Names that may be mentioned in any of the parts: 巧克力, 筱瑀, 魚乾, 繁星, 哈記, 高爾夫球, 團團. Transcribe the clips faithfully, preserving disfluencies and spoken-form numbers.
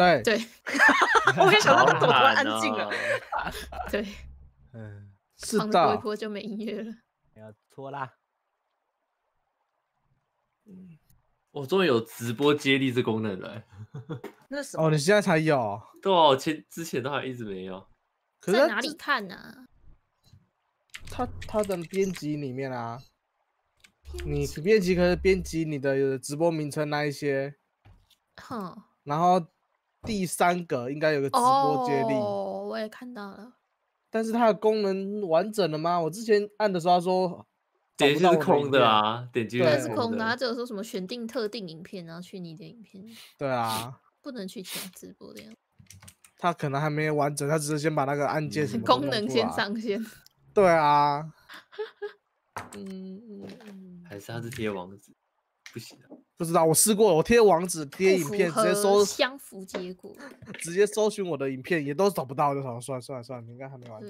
对对，我也想到他怎么突然安静了。对，嗯，是的。放一波就没音乐了。没有错啦。嗯，我终于有直播接力这功能了。那什么？哦，你现在才有？对哦，前之前都还一直没有。在哪里看呢？他他的编辑里面啊。 你编辑可以编辑你的直播名称那一些，哼、嗯，然后第三个应该有个直播接力，哦，我也看到了。但是它的功能完整了吗？我之前按的时候他说点击是空的啊，点击是空的，它只有说什么选定特定影片，然后去你的影片。对啊，不能去抢直播的样子。他可能还没完整，他只是先把那个按键什么功能先上线。对啊。嗯嗯嗯，还是他是贴网址，不行啊！不知道，我试过，我贴网址、贴影片，直接搜相符结果，直接搜寻我的影片也都找不到，就想算了算了算了，你应该还没玩过。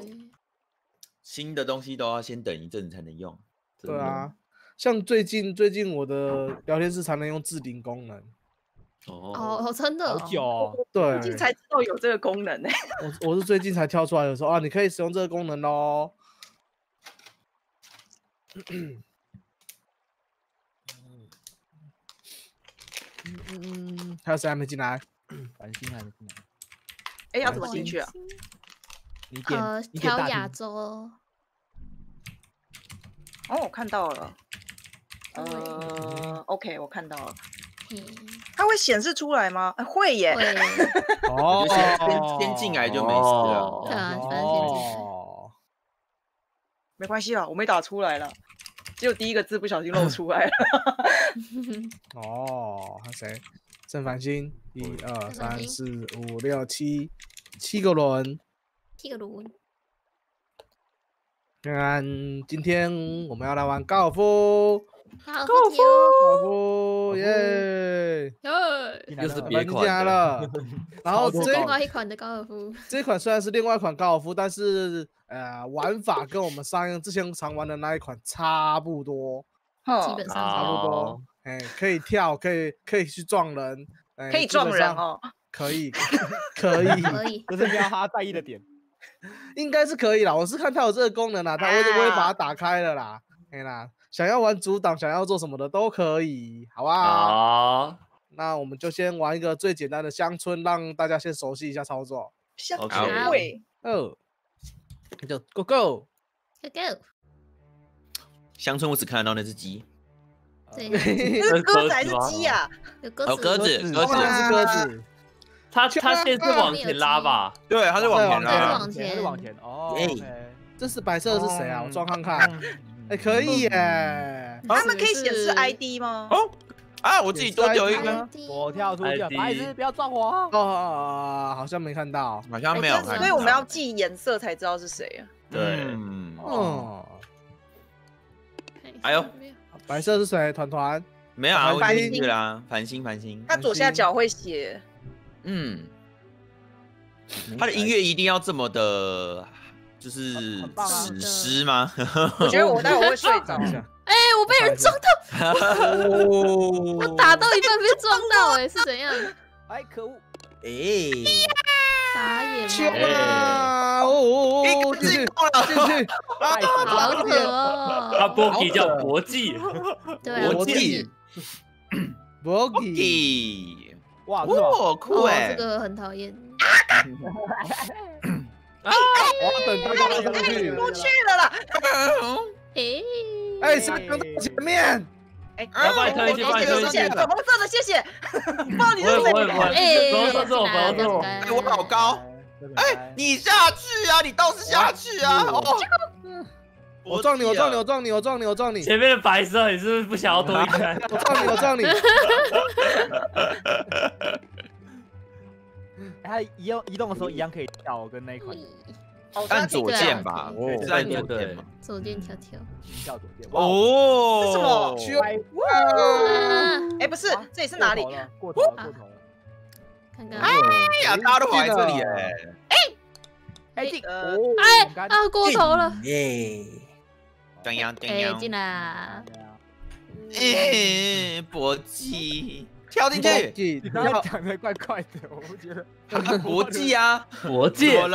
新的东西都要先等一阵才能用。对啊，像最近最近我的聊天室才能用置顶功能。哦哦，真的好久哦，对，最近才知道有这个功能呢。我我是最近才跳出来的时候啊，你可以使用这个功能哦。 嗯嗯还有谁还没进来？繁星还没进来。哎，要怎么进去啊？你点，呃，挑亚洲。哦，我看到了。呃 ，OK， 我看到了。它会显示出来吗？会耶。哦，先先进来就没事了。对啊，反正先进来。 没关系啦，我没打出来了，只有第一个字不小心漏出来了。哦，还谁？郑繁星，一二三四五六七，七个轮，七个轮。嗯，今天我们要来玩高尔夫，高尔夫，高尔夫，耶！又是别款家了。然后另外一款的高尔夫，这款虽然是另外一款高尔夫，但是。 呃，玩法跟我们上一之前常玩的那一款差不多，基本上差不多。哎，可以跳，可以可以去撞人，可以撞人哦，可以可以可以，这是比较他在意的点，应该是可以啦。我是看他有这个功能啦，他我我也把它打开了啦。哎啦，想要玩主档，想要做什么的都可以，好不好？那我们就先玩一个最简单的乡村，让大家先熟悉一下操作。乡村味哦。 那就 go go go go。乡村我只看到那只鸡，对，那是鸽子还是鸡呀？有鸽子，鸽子，鸽子，鸽子。它它现在是往前拉吧？对，它是往前拉，往前，往前。哦，这是白色的是谁啊？我装看看。哎，可以耶。他们可以显示 I D 吗？哦，啊，我自己多丢一个。我跳出去，白痴，不要撞我。哦，好像没看到，好像没有。所以我们要记颜色才知道是谁啊。对，哦。哎呦，白色是谁？团团没有啊，繁星啦，繁星，繁星。他左下角会写，嗯，他的音乐一定要这么的，就是史诗吗？我觉得我待会会睡着。 哎、欸，我被人撞到！我打到一半被撞到、欸，哎，是怎样？哎，可恶！哎、欸，傻眼！去吧！哦哦哦！进去，进去！好可哦！他波吉叫国际，国际，波吉，哇，哇，酷哎！这个很讨厌。 啊！我等他过去，过去了啦！哎哎，是不是等前面？哎，麻烦推进，麻烦推进。粉红色的，谢谢。帮你推进。哎，粉红色，粉红色。哎，我老高。哎，你下去啊！你倒是下去啊！我撞你，我撞你，我撞你，我撞你，我撞你。前面的白色，你是不是不想要多一圈？我撞你，我撞你。 它移移动的时候一样可以跳，跟那一款。按左键吧，是按左键吗？左键跳跳，跳左键。哦，这什么？哇！哎，不是，这里是哪里？过头了，过头了。看看。哎呀，大家都跑来这里哎！哎，哎这个，哎啊，过头了。耶！中央，中央。哎，进来。哎，搏击。跳进去！你刚刚讲的怪怪的，我不觉得。国际啊，国际，国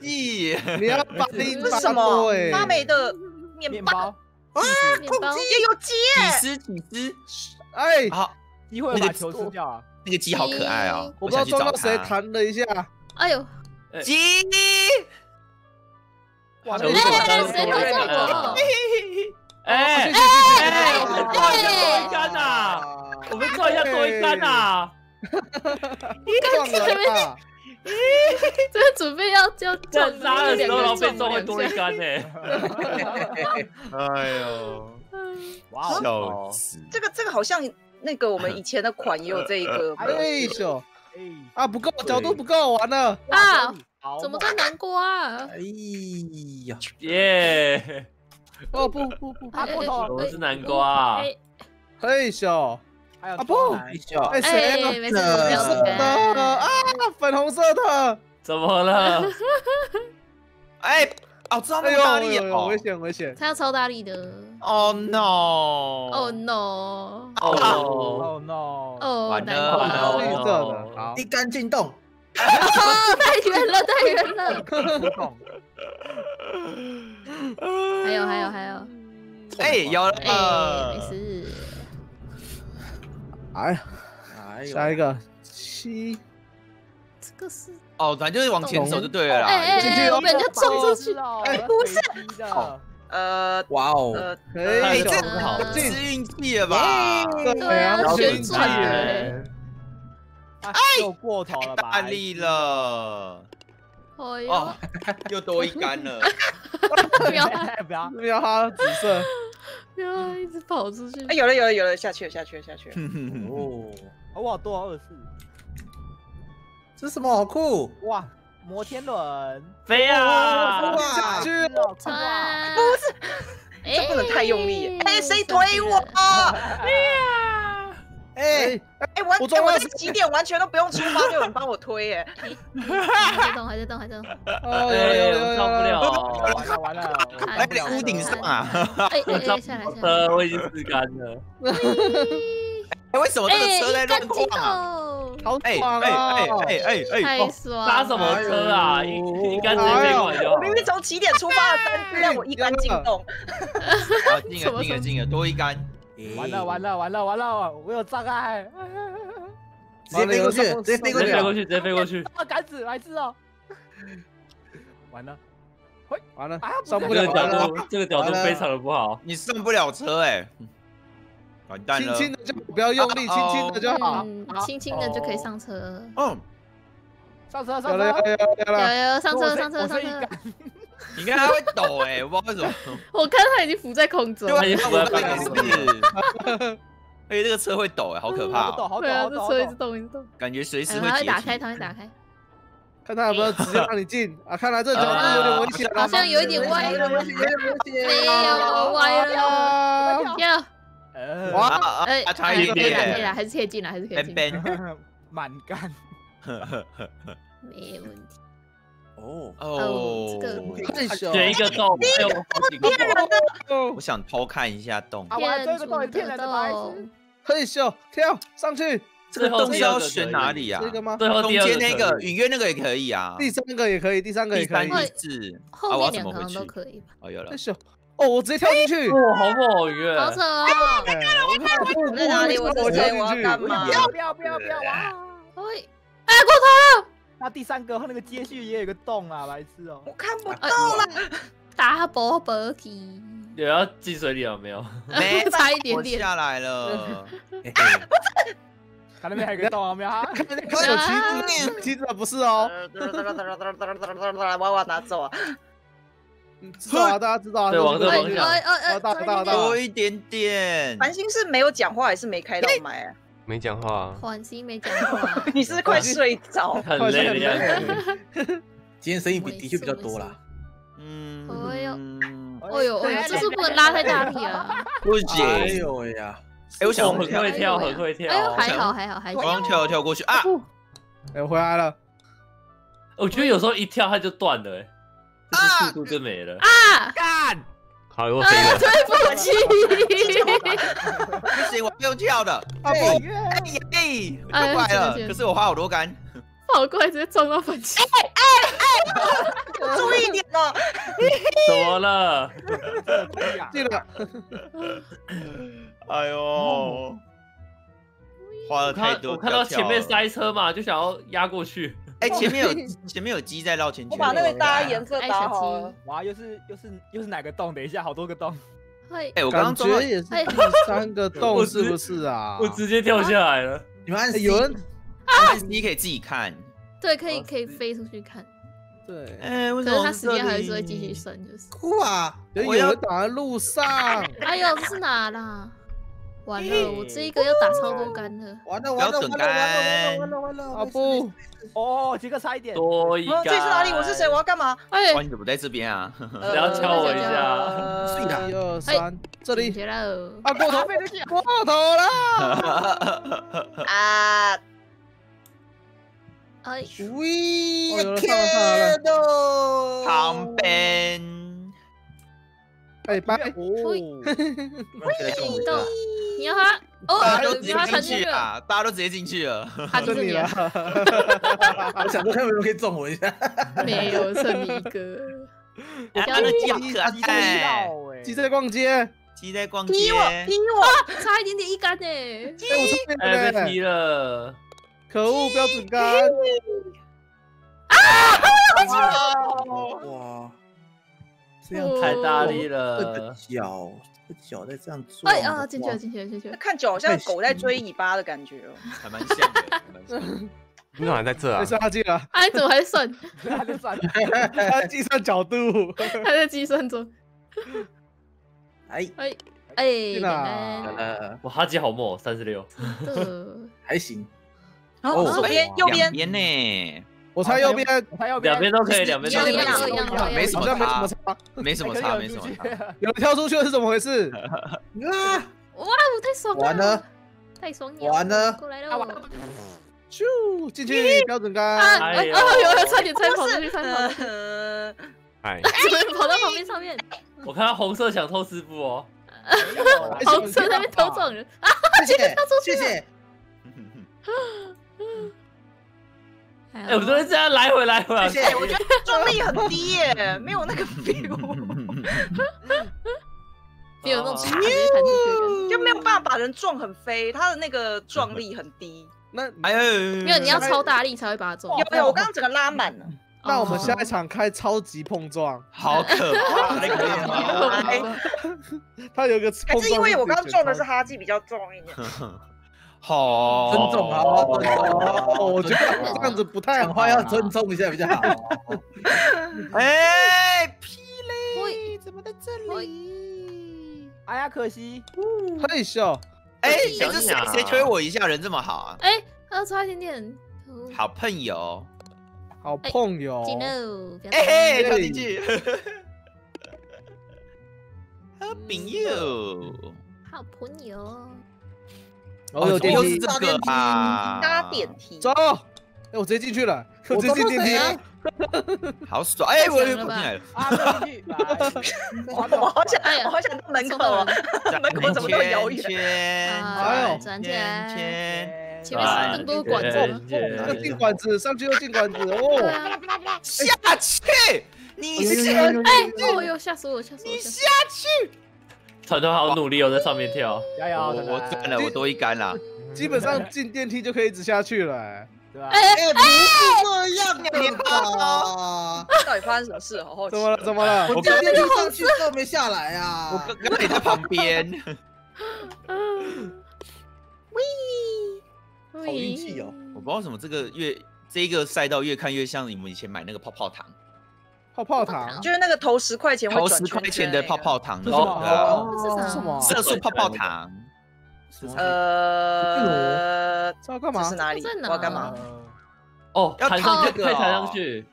际，你要把你这什么？发霉的面包啊，空气也有鸡耶！起司，起司，哎，好，一会儿把球吃掉啊。那个鸡好可爱哦，我不知道撞到谁弹了一下。哎呦，鸡！哇，谁投错了？ 哎哎哎！做一下多一杆呐，我们做一下多一杆呐。你刚准备，这边准备要要撞杀的时候，然后被撞会多一杆呢。哎呦，笑死！这个这个好像那个我们以前的款也有这一个。哎呦，啊不够，角度不够，完了啊！怎么在南瓜？哎呀，耶！ 哦不不不，阿布头，我是南瓜。嘿小，阿布，哎谁呢？没事的啊，粉红色的，怎么了？哎，哦，超大力哦，危险危险，他要超大力的。Oh no! Oh no! Oh no! Oh 完了完了，绿色的，好，一杆进洞。 太远了，太远了！还有，还有，还有！哎，有了！哎，没事。哎，下一个七，这个是哦，反正就是往前走就对了啦。哎哎，我感觉撞出去了。哎，不是。呃，哇哦！哎，这是运气了吧？对啊，运气。 哎，又过头了吧？大力了！哦，又多一杆了！不要不要不要哈，紫色！不要一直跑出去！哎，有了有了有了，下去了下去了下去了！哦，哇，多少二四？这是什么？好酷！哇，摩天轮！飞啊！下去了！不是，这不能太用力！哎，谁推我？哎呀！ 哎哎，我我我这几点完全都不用出发，就有人帮我推哎！还在动，还在动，还在动！哦，有有有，到不了，完了完了！哎，屋顶上啊！哎哎，下来下来！我已经自干了。哎，为什么这个车在乱晃啊？好爽啊！哎哎哎哎哎！太爽！拉什么车啊？一一杆直接飞过来就好。我明明从起点出发了，但是让我一杆进洞。好，进了进了进了，多一杆。 完了完了完了完了！我有障碍，直接飞过去，直接飞过去，飞过去，直接飞过去。啊，杆子来自哦！完了，喂，完了，上不了这个角度，这个角度非常的不好，你上不了车哎，完蛋了！轻轻的就不要用力，轻轻的就好，轻轻的就可以上车。嗯，上车上车，有有有上车上车上车。 你看他会抖哎，我不知道为什么。我看他已经浮在空中，他已经浮在半空中。而且这个车会抖哎，好可怕！抖好抖好抖，这车一直动一直动，感觉随时会。它会打开，它会打开。看他有没有直接让你进啊？看来这角度有点危险，好像有一点歪了，有点危险。哎呦，歪了！要。哇！哎，差一点，可以了，还是可以进了，还是可以进。满干。没问题。 哦哦，这个选一个洞，哎呦，我骗人的！我想偷看一下洞。啊，我这个洞也骗人的吧？嘿咻，跳上去！这个洞是要选哪里啊？这个吗？中间那个，隐约那个也可以啊。第三个也可以，第三个也可以。后面两行都可以吧？哦，有了。嘿咻，哦，我直接跳进去！哇，好猛好远！好扯哦！我看我在哪里？我在哪里？我要干嘛？不要不要不要不要！哇！喂，哎，过头了！ 那第三个和那个接续也有个洞啊，白痴哦！我看不到了，打波波梯。有要进水里了没有？没，差一点点。下来了。他那边还有个洞啊，没有？看那个有梯子，梯子不是哦。我我拿走啊！知道啊，大家知道啊。对，往这方向。哎哎哎，大大大，多一点点。繁星是没有讲话，还是没开到麦啊？ 没讲话，缓心没讲话，你是快睡着，很累的样子。今天生意比的确比较多啦。嗯，哎呦，哎呦，哎呦，这是不能拉太大力啊。不行，哎呦呀，哎，我想很会跳，很会跳。哎呦，还好还好还好。刚跳跳过去啊！哎，我回来了。我觉得有时候一跳它就断了，哎，速度就没了啊！干！好，我飞了。对不起，不行，我不用跳的。啊不，哎耶，太快了！可是我花好多杆，好快，直接撞到粉丝。哎哎哎，注意点了。怎么了？这个，哎呦，花了太多。我看到前面塞车嘛，就想要压过去。 哎，前面有前面有鸡在绕圈圈，我把那个大家颜色打好了。哇，又是又是又是哪个洞？等一下，好多个洞。哎，我刚刚也是第三个洞，是不是啊？我直接掉下来了。你们按有人啊？你可以自己看。对，可以可以飞出去看。对。哎，为什么？可是它时间还是会继续升，就是。酷啊！有人打在路上。哎呦，这是哪啦？ 完了，我这一个要打超多杆了。完了完了完了完了完了！啊不，哦，杰克差一点。多一杆。这是哪里？我是谁？我要干嘛？哎，你怎么在这边啊？不要敲我一下。一二三，这里。啊，过头，过头了。啊！哎，喂，看到旁边。哎，拜拜。喂，运动。 你要他哦，大家都直接进去了，大家都直接进去了，他就你了。我想说看有没有可以中我一下，没有，剩你一个。我刚刚鸡好可爱，鸡在逛街，鸡在逛街，踢我，踢我，差一点点一杆哎，鸡，哎被踢了，可恶，标准杆。啊！哇，这样太大力了，脚。 脚在这样做，哎啊，进去了，进去了，进去了！看脚好像狗在追尾巴的感觉哦，还蛮像的，蛮像。你怎么还在这啊？是他进了，哎，怎么还算？他在算，他计算角度，他在计算中。哎哎哎！我哈吉好猛，三十六，还行。哦，左边，右边，边呢？ 我猜右边，两边都可以，两边都可以，没什么差，没什么差，没什么差。有人跳出去了是怎么回事？啊！哇，我太爽了！完了，太爽了！完了，过来了！咻，进去标准杆！啊！有有，差点差点跑出去，差点跑出去！哎，怎么跑到旁边上面？我看到红色想偷师傅哦，红色那边偷撞人啊！谢谢，谢谢。 哎，我都是这样来回来回。而且我觉得撞力很低耶，没有那个 feel， 没有那种弹力，就没有办法把人撞很飞，他的那个撞力很低。那哎呦，没有，你要超大力才会把它撞。有没有？我刚刚整个拉满了。那我们下一场开超级碰撞，好可怕！他有一个碰撞，是因为我刚刚撞的是哈基比较重一点。 好，尊重啊！我觉得这样子不太好，话要尊重一下比较好。哎，屁嘞！怎么在这里？哎呀，可惜。嘿咻！哎，这是谁？谁推我一下？人这么好啊！哎，要差一点点。好朋友，好朋友。哎，跳进去。好朋友，好朋友。 哦，有电梯，搭电梯，走！哎，我直接进去了，我直接进电梯，好爽！哎，我又跑进来了，我好想，我好想到门口啊！门口怎么那么遥远？哎呦，转圈圈，前面是更多管子，又进管子，上去又进管子，哦，下去！你下，哎，我又吓死我，吓死我！你下去！ 团团好努力哦，在上面跳，加油！我干了，我多一杆啦。基本上进电梯就可以一直下去了，对吧？哎哎，不是这样的，到底发生什么事？好好奇。怎么了？怎么了？我刚电梯上去都没下来啊！我刚刚也在旁边。喂，好运气哦！我不知道什么这个越这一个赛道越看越像你们以前买那个泡泡糖。 泡泡糖就是那个投十块钱，投十块钱的泡泡糖，哦，是什么？色素泡泡糖。呃，这要干嘛？这是哪里？我要干嘛？哦，要弹上去，可以弹上去。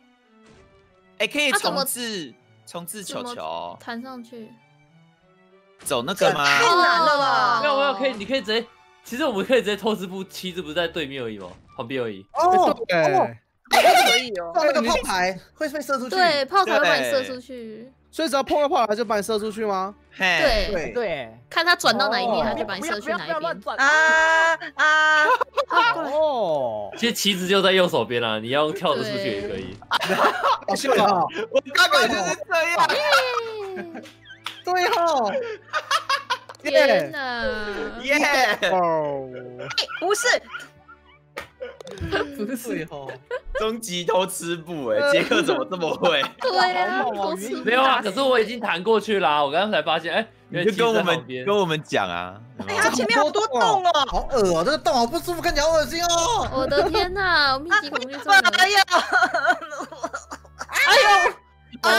哎，可以重置，重置球球，弹上去。走那个吗？太难了吧！没有没有，可以，你可以直接。其实我们可以直接偷师傅，妻子不是在对面而已吗？旁边而已。哦，对。可以哦，放那个炮台会被射出去。对，炮台会把你射出去。所以只要碰到炮台就把你射出去吗？对对，看他转到哪一面，他就把你射去哪一边。啊啊！哦，其实棋子就在右手边啦，你要跳着出去也可以。好笑啊！我刚刚就是这样。对哦。 天哪！耶！哦，不是，不是哦，终极偷吃步哎，杰克怎么这么会？对呀，偷吃没有啊？可是我已经弹过去啦，我刚刚才发现，哎，你就跟我们跟我们讲啊！哎呀，前面好多洞哦，好恶哦，这个洞好不舒服，看起来好恶心哦！我的天哪，我密集恐惧症！哎呀，哎呦！ 多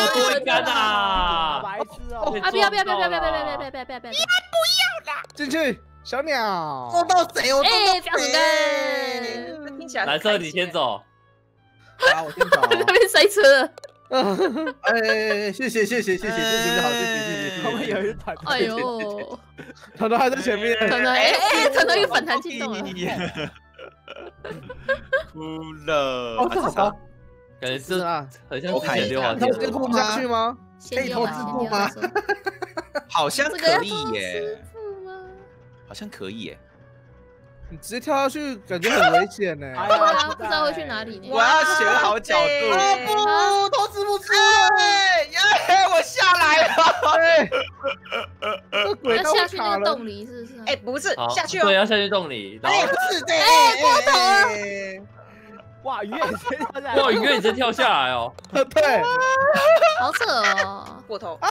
干啊！白痴哦！啊不要不要不要不要不要不要不要不要不要！不要啦！进去，小鸟撞到谁？我撞到谁？听起来蓝色，你先走。啊，我先走。那边塞车。哎，谢谢谢谢谢谢谢谢好谢谢谢谢。他们有一团。哎呦！团团还在前面。团团哎哎，团团一个反弹进洞了。哭了。哦，好高。 感觉是啊，很像之前溜滑梯，可以偷下去吗？可以偷自步吗？好像可以耶，好像可以耶。你直接跳下去，感觉很危险呢。对啊，不知道会去哪里呢。我要学好角度，偷自步出来！耶，我下来了。要下去那个洞里是不是？哎，不是，下去哦。对，要下去洞里。哎，不是的，哎，过头。 哇，鱼也直接跳下来！哇，鱼也直接跳下来哦！对，好扯哦！过头啊！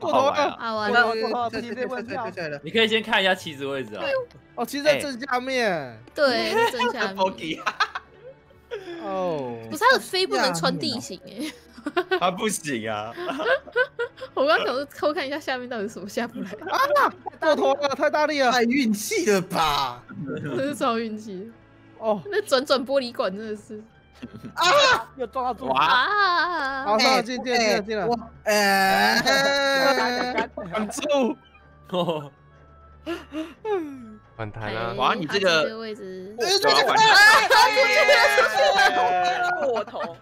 过头啊！啊，完了！过头！直接问跳下来了。你可以先看一下棋子位置啊。哦，棋子在正下面。对，正下面。哦。不是，它的飞不能穿地形哎。它不行啊！我刚想偷看一下下面到底什么下不来。啊！过头了，太大力了，太运气了吧？这是超运气。 哦，那转转玻璃管真的是啊，又撞到柱子啊！好，上进进进进了，哎，挡住！哦，反弹啊！哇，你这个，过头，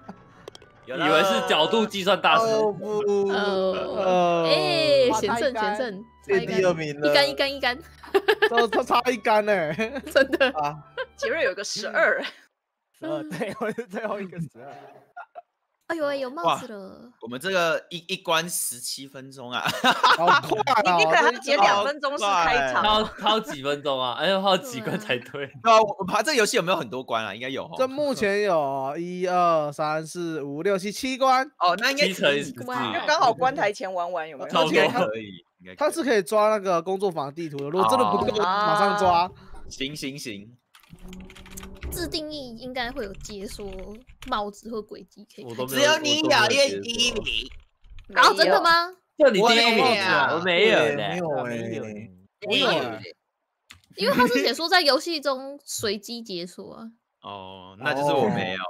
以为是角度计算大师，哦，哎，险胜险胜，第二名了，一杆一杆一杆，都都差一杆呢，真的啊！ 杰瑞有个十二，十二对，我是最后一个十二。哎呦，有帽子了！我们这个一一关十七分钟啊，好快啊！你可能解两分钟是开场，要要几分钟啊？哎呦，要几关才对？对啊，我怕这游戏有没有很多关啊？应该有哦。这目前有一二三四五六七七关哦，那应该七乘以四，就刚好关台前玩玩有没有？超多可以，他是可以抓那个工作坊地图的，如果真的不够，马上抓。行行行。 自定义应该会有解说帽子或轨迹可以。只有你咬叶一米。然后真的吗？就你第一个帽子啊，我没有没有没有没有，因为他是写说在游戏中随机解说啊。哦，那就是我没有，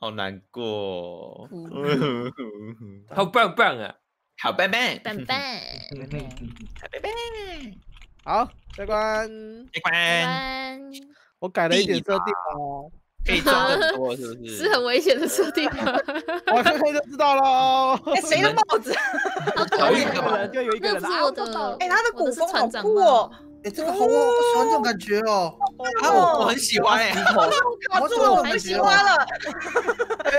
好难过。好棒棒啊！好棒棒！棒棒！好棒棒！ 好，下关，下关，我改了一点设定哦，可以装很多是不是？是很危险的设定吗？我看看就知道喽。哎，谁的帽子？有一个人，就有一个人。那是我的。哎，他的古风好酷哦！哎，这个好，我喜欢这种感觉哦。啊，我我很喜欢哎。我卡住了，我不喜欢了。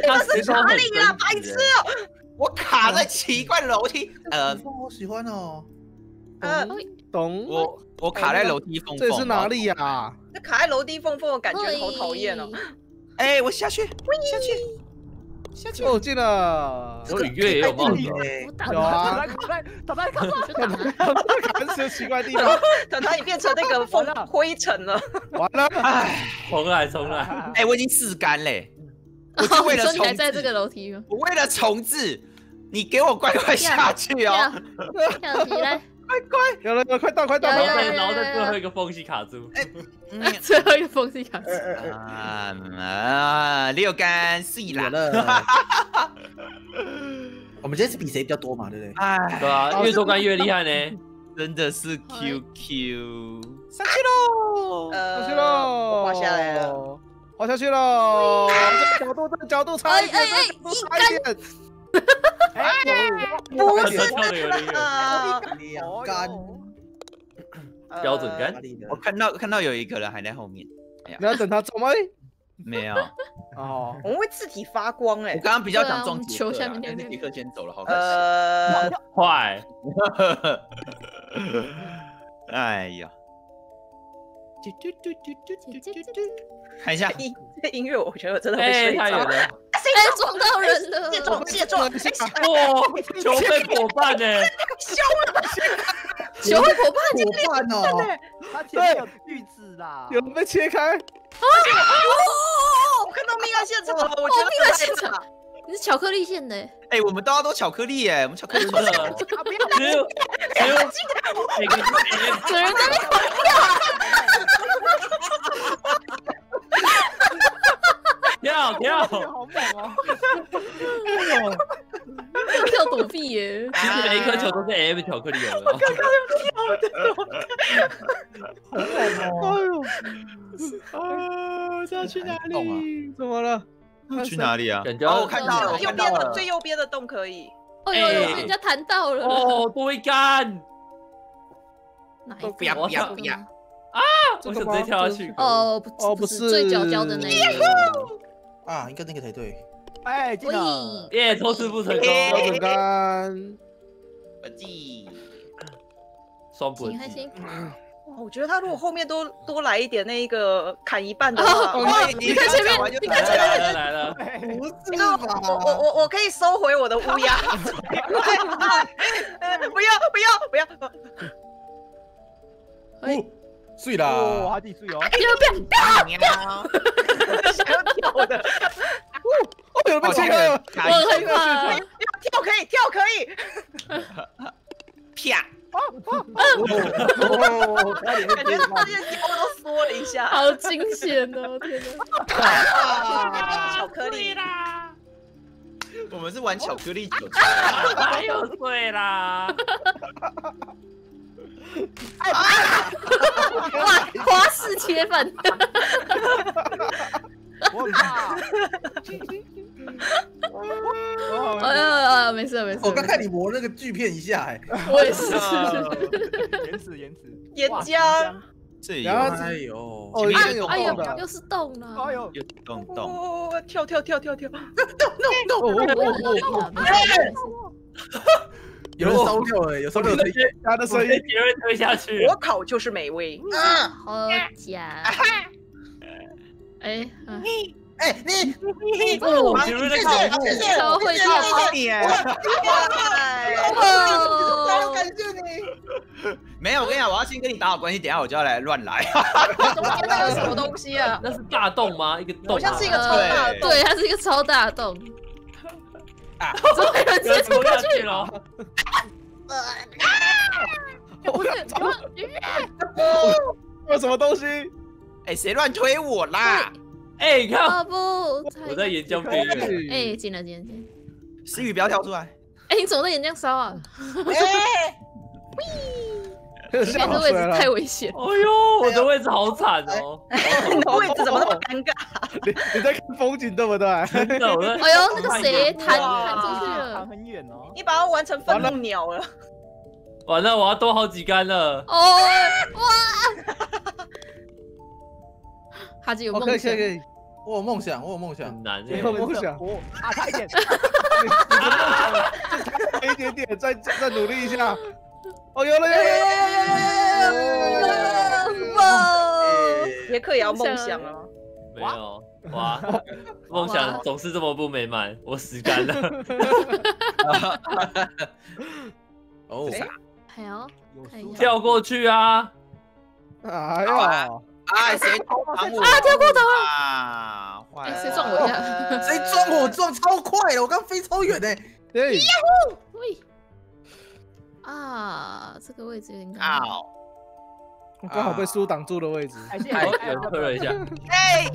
那是哪里啊？白痴哦！我卡在奇怪的楼梯。呃，我喜欢哦。呃。 懂我，我卡在楼梯缝缝。这是哪里呀？那卡在楼梯缝缝的感觉好讨厌哦。哎，我下去，下去，下去。我进了。我里面也有帽子。有啊。打他，打他，打他，打他！是奇怪地方。等他，你变成那个缝灰尘了。完了，哎，重来，重来。哎，我已经四杆嘞。我就为了重置。你还在这个楼梯吗？我为了重置，你给我乖乖下去哦。跳起来。 快快，有了有了，快到快到！然后然后在最后一个缝隙卡住，哎，最后一个缝隙卡住。啊啊，六杆四啦！我们今天是比谁比较多嘛，对不对？哎，对啊，越多杆越厉害呢，真的是 Q Q。上去喽！上去喽！我滑下来了。滑下去喽！这角度，这角度差一点，这角度差一点。哎，不是跳的有点远，干，标准干。我看到看到有一个人还在后面，你要等他走吗？没有。哦，我们会字体发光哎。我刚刚比较想撞杰克，但是杰克先走了，好可惜。呃，快！哎呀。 看一下，这音乐我觉得我真的会睡着。哎，撞到人了！卸妆，卸妆！哇，球被伙伴哎，凶了！球被伙伴，伙伴哦！他前面有锯子啦，有人被切开。啊！我看到命案现场了，我觉得命案现场，你是巧克力线的。哎，我们大家都巧克力哎，我们巧克力的。不要！只有只有每个主人在那狂跳。 跳跳，好猛哦！跳躲避耶！其实每一颗球都是 M 巧克力有的。我刚刚跳的，好猛哦！哎呦，啊，这要去哪里？怎么了？去哪里啊？哦，我看到了，右边的最右边的洞可以。哦呦，被人家弹到了！哦，多一杆！不要不要不要！ 啊！我想直接跳下去。哦，哦，不是最角角的那个。啊，应该那个才对。哎，进了！耶，偷吃不成功，标准杆。本季双本。开心。哇，我觉得他如果后面多多来一点那个砍一半的话，哇！你看前面，你看前面来了。不是吧？我我我我可以收回我的乌鸦。不要不要不要！哎。 碎啦！哇，他自己碎哦！不要不要不要！想要跳的，哦，有人被切开了，我很怕。跳可以，跳可以，啪！感觉他这些肌肉都缩了一下，好惊险哦！天哪！巧克力啦！我们是玩巧克力酒，哪有碎啦？ 哎！哇，花式切粉！我很怕。哎呀啊，没事没事。我刚看你磨那个锯片一下，哎，我也是。延迟延迟。岩浆。这有。哎呦！哎呦！哎呦！又是洞了。哎呦！又是洞洞。跳跳跳跳跳！洞洞洞！有人烧掉了，有烧掉的，他的声音也会推下去。火烤就是美味，嗯，好假。哎，你，哎你，你，我们在烤，超会烤你，我感谢你。没有，我跟你讲，我要先跟你打好关系，等下我就要来乱来。中间那个什么东西啊？那是大洞吗？一个洞，好像是一个超大洞，对，它是一个超大洞。 啊！怎么有人直接冲过去了？我靠！我什么东西？哎，谁乱推我啦？哎，你看，我在岩浆边缘。哎，进了，进了，进了。思雨，不要跳出来！哎，你怎么在岩浆烧啊？哎，喂！你的位置太危险。哎呦，我的位置好惨哦！你的位置怎么那么尴尬？ 你你在看风景对不对？真的，哎呦，那个谁弹弹出去了，弹很远哦。你把它玩成愤怒鸟了。完了，我要多好几杆了。哦，哇！哈吉有梦想，可以可以，我有梦想，我有梦想，很难，有梦想，啊，差一点，差一点点，再再努力一下。哦，有了有了有了！哇，杰克也要梦想啊。 没有哇，梦想总是这么不美满，我死干了。哦，哎呦，跳过去啊！哎呦，哎谁撞我？啊，跳过头啊！哎，谁撞我呀？谁撞我？我撞超快了，我刚飞超远哎！对，呀呼！喂，啊，这个位置有点尴尬。 我刚好被书挡住的位置，还是有推了一下。哎，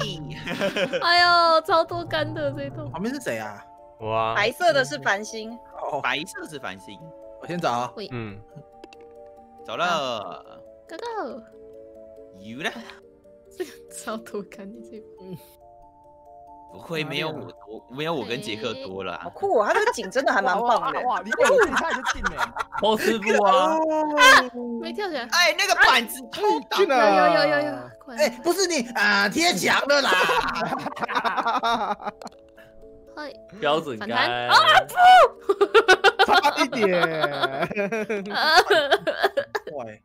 哎呦，超多杆的这一栋。旁边是谁啊？哇，白色的是繁星。哦，白色是繁星。我先找。嗯，走了。Go go。有了。这个超多杆的这一栋。不会没有我多，没有我跟杰克多了。好酷哦，他这个景真的还蛮棒的。哇，你一下就进了，包师傅啊！没跳起来。哎，那个板子碰到。有有有有有。哎，不是你啊，贴墙的啦。标准杆。啊不！差一点。喂。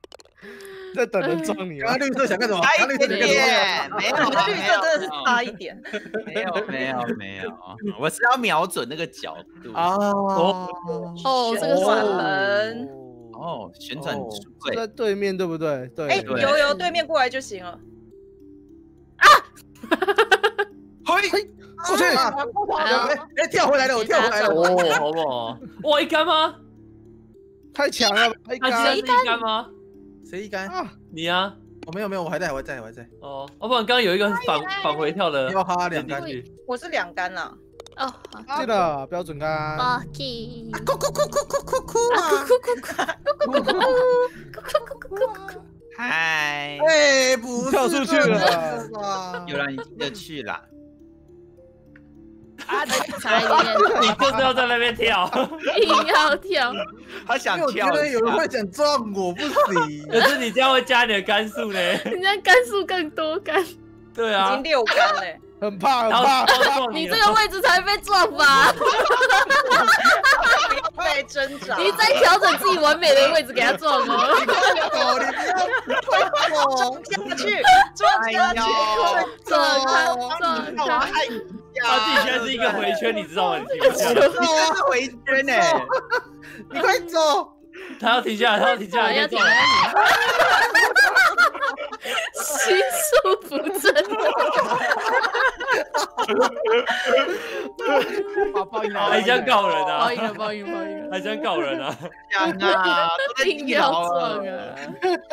在等人撞你啊！绿色想干什么？差一点，没有，绿色真的是差一点。没有，没有，没有，我是要瞄准那个角度。哦哦，这个转门，哦，旋转对，在对面对不对？对，哎，有有，对面过来就行了。啊！嘿，过去，哎，跳回来了，我跳回来了，哦，好不好？哇，一杆吗？太强了，一杆，一杆吗？ 谁一杆？你啊！我没有没有，我还在，我还在，我还在。哦，要不然刚刚有一个反反回跳的，要哈两杆。我是两杆啦。哦，对的，标准杆。啊，哭哭哭哭哭哭哭啊！哭哭哭哭哭哭哭哭哭哭哭。嗨！哎，不跳出去了。有人已经去了。啊！差一点，你就是要在那边跳，硬要跳。 他想跳，我觉得有人会想撞我，不行。可是你这样会加你的杆数呢？你这样杆数更多杆。对啊，已经六杆嘞，很怕很怕。你这个位置才被撞吧？不要再挣扎，你再调整自己完美的位置给他撞哦。撞下去，撞下去，撞他，撞他。 他自己现在是一个回圈，你知道吗？你停下来，你这是回圈呢，你快走！他要停下来，他要停下来，要停下来！心术不正，好报应啊！还想告人啊！报应啊！报应！报应！还想告人啊！想啊！硬要撞啊！哎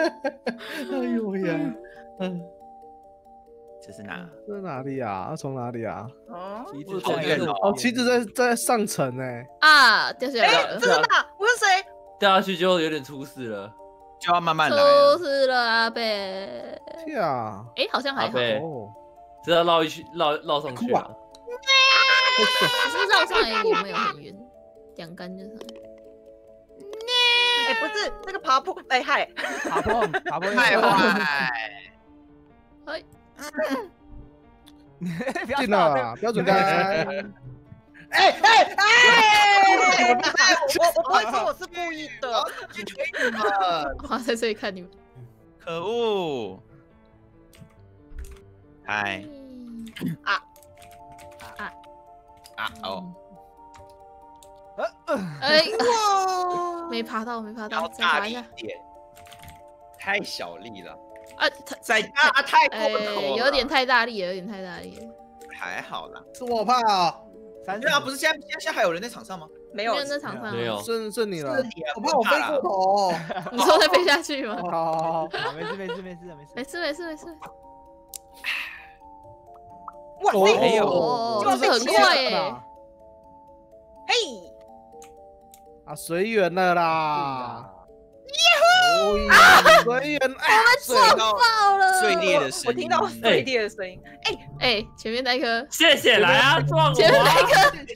呦呀！嗯。 这是哪？这是哪里啊？从哪里啊？哦，哦，旗子在在上层哎。啊，掉下来了！这是哪？我是谁？掉下去就有点出事了，就要慢慢来。出事了，阿贝。对啊。哎，好像还好。只要绕一去，绕绕上去啊。对啊。是绕上来也没有很远，两杆就上来。 哎，不是那个爬坡，哎嗨。爬坡，爬坡，嗨嗨。哎。 进了，标准杆。哎哎哎！我我不会说我是故意的，去锤你们。我在这里看你们。可恶！哎啊啊啊哦！哎哇！没爬到，没爬到，再爬一下。太小力了。 啊，再加太过头了，有点太大力，有点太大力。还好啦，是我怕啊。反正啊，不是现在现在还有人在场上吗？没有，没有在场上，没有，剩剩你了。我怕我飞过头，你说再飞下去吗？好，没事没事没事没事没事没事。哇，没有，就是很快耶。嘿，啊，随缘了啦。 啊！随缘，我们撞爆了，碎裂的声音，我听到碎裂的声音。哎哎，前面那颗，谢谢来啊，撞我！前面那颗，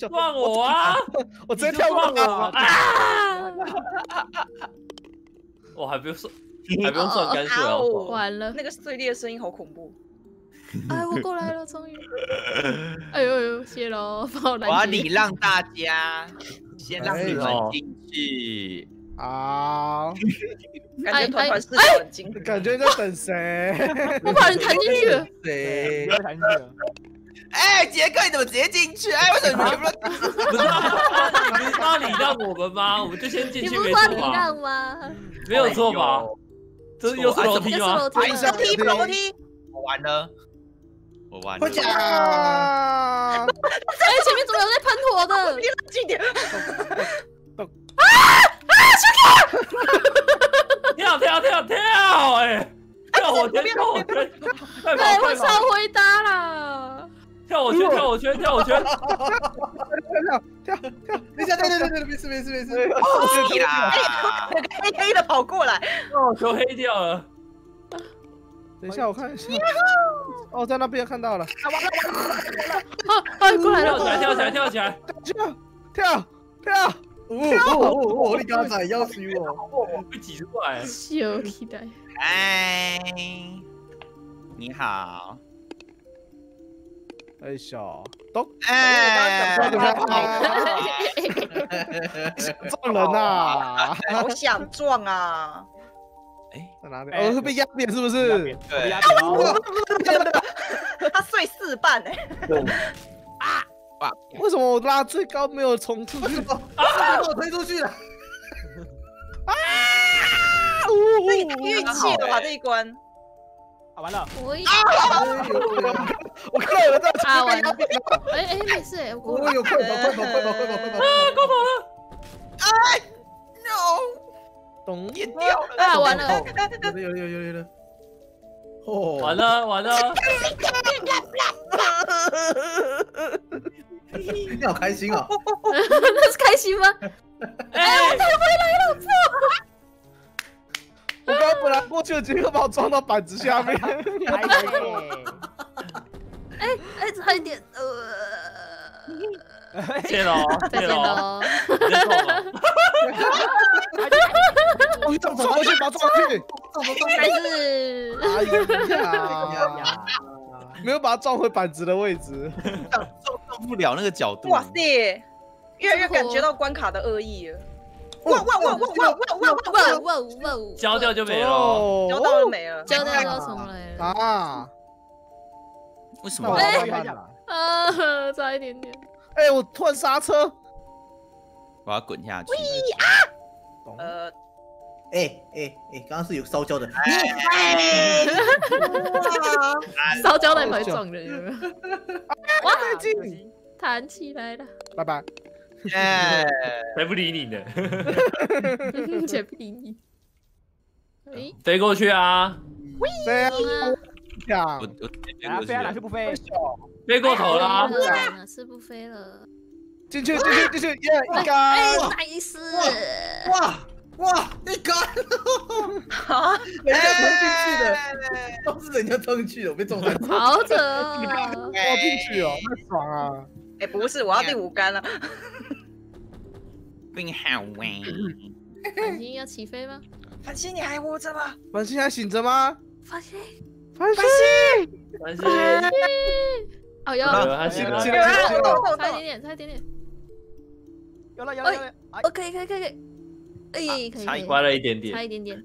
撞我啊！我直接跳过我啊！我还不用算，还不用算干涉哦。完了，那个碎裂的声音好恐怖。哎，我过来了，终于。哎呦呦，谢喽，帮我来。我要礼让大家，先让你们进去。 好，感觉团团是很精，感觉在等谁？我把人弹进去了，谁？弹进去了。哎，杰克，你怎么直接进去？哎，为什么你们不是说礼让我们吗？我们就先进去，没错吧？你不是说礼让吗？没有错吧？这又是楼梯吗？楼梯，楼梯，我完了，我完了。快讲！哎，前面怎么有在喷火的？离我近点。 跳跳跳跳！哎，跳火圈，跳火圈，哎，我少回答啦！跳火圈，跳火圈，跳火圈！跳跳跳！等一下，对对对对，没事没事没事。可以啦！那个黑黑的跑过来，哦，球黑掉了。等一下，我看一下。哦，在那边看到了。啊哎，过来了！跳起来，跳起来，跳跳跳！哦哦哦！你刚才要死我，我被挤出来。羞期待。嗨，你好。哎，小东。哎，撞人呐！好想撞啊！ 哎，在哪里？哦，是被压扁是不是？对，压扁。他碎四瓣哎。啊！哇！为什么我拉最高没有冲出去？啊！被我推出去了。啊！这运气了吧这一关。啊完了！我看到有人在冲被压扁了。哎哎，没事哎，我有快跑快跑快跑快跑快跑！啊，快跑了！哎 ，no。 也掉了！啊，完了！有了有了有了有了！哦，完了完了！你好开心啊！那是开心吗？哎，我太回来了！我刚本来过去的，结果把我撞到板子下面。哎哎，差一点！呃，谢喽，谢喽。 我撞撞过去，把撞过去，撞撞撞，还是没有把它撞回板子的位置，撞撞不了那个角度。哇塞，越来越感觉到关卡的恶意了。哇哇哇哇哇哇哇哇哇！交掉就没了，交到就没了，交掉到什么来了？啊？为什么？啊，差一点点。哎，我突然刹车。 我要滚下去！呃，哎哎哎，刚刚是有烧焦的，烧焦的才撞人。哇，弹起来了！拜拜。哎，才不理你呢，才不理你。哎，飞过去啊！飞啊！我我飞哪去不飞？飞过头了，是不飞了。 进去，进去，进去！耶，一杆！哎，没事！哇哇，一杆！好，人家冲进去的，都是人家冲去的，我被撞了。好扯！我进去哦，太爽啊！哎，不是，我要第五杆了。你好喂！繁星要起飞吗？繁星，你还活着吗？繁星还醒着吗？繁星，繁星，繁星！哦，有了，还醒了，醒了，差一点点，差一点点。 有了有了有了！哦，可以可以可以，哎，可以，差乖了一点点，差一点点。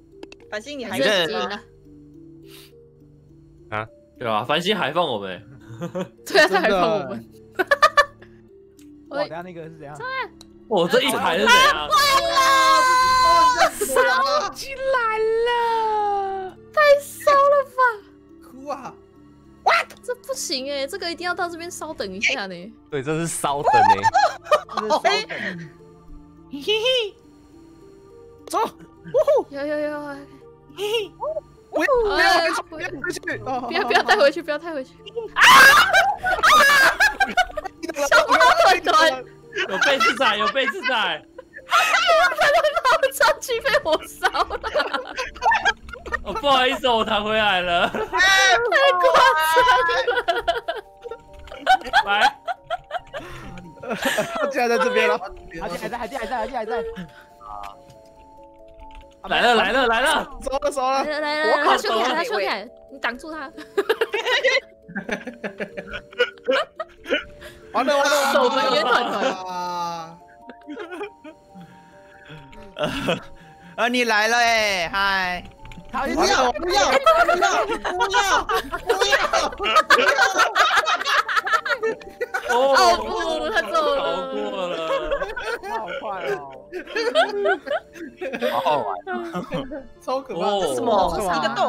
繁星，你还是赢了。啊，对吧？繁星还放我们，对啊，他还放我们。我等下那个是怎样？我这一排是怎样？完了，烧起来了，太烧了吧！哭啊！ What？ 这不行哎，这个一定要到这边稍等一下呢。对，这是稍等哎。嘿嘿，走，有有有，嘿嘿，不要不要回去，不要不要带回去，不要带回去。啊！小猫团团，有被子仔，有被子仔，我上去被火烧了。 哦，不好意思，我弹回来了。太夸张了！来，他竟然在这边了，还在，还在，还在，还在，还在。来了，来了，来了，走了，走了，来来来，他修改，他修改，你挡住他。完了完了，守门员团团。啊，你来了哎，嗨。 不要不要不要不要不要！哦不，他走了，逃过了，好快哦！好好玩，超可怕！这是什么？这是一个洞，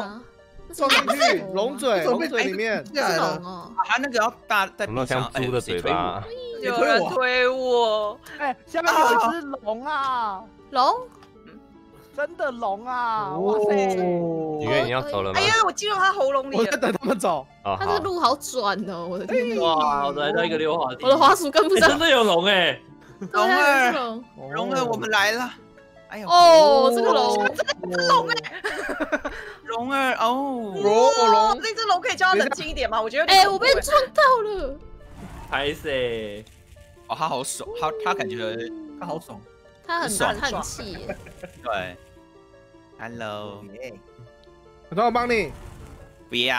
撞进去，龙嘴，龙嘴里面下来了。他那个要大，在那像猪的嘴巴。有人推我！哎，下面有一只龙啊，龙。 真的龙啊！哇塞！雨月你要走了吗？哎呀，我进入他喉咙里了。我在等他们走。他这路好转哦！我的天！哇，来到一个溜滑梯。我的滑鼠跟不上。真的有龙哎！龙儿，龙儿，我们来了！哎呦！哦，这个龙，这个龙哎！龙儿哦，哇！这只龙可以叫它冷静一点吗？我觉得……哎，我被撞到了！拍谁？哦，他好爽，他他感觉他好爽，他很爽，他很气。对 ，Hello， 等我帮你。不要。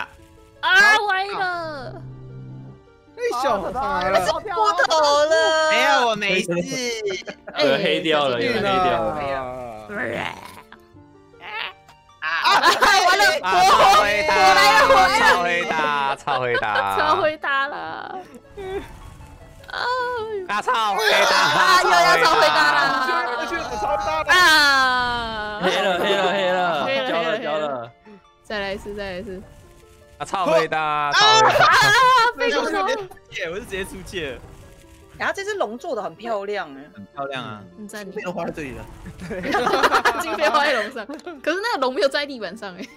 啊，歪了。哎，小孩了，我秃头了。没有，我没事。呃，黑掉了，有黑掉了。啊！完了，我回答，我来了，我来了，超回答，超回答，超回答了。 啊！超回答，又要超回答啦！我去，我去，我超大了！啊！黑了，黑了，黑了，黑了，黑了，交了！再来一次，再来一次！啊！超回答，超回答！啊！被出界，我是直接出界。然后这只龙做的很漂亮哎，很漂亮啊！金飞花在这里了，对，金飞花在龙上，可是那个龙没有在地板上哎，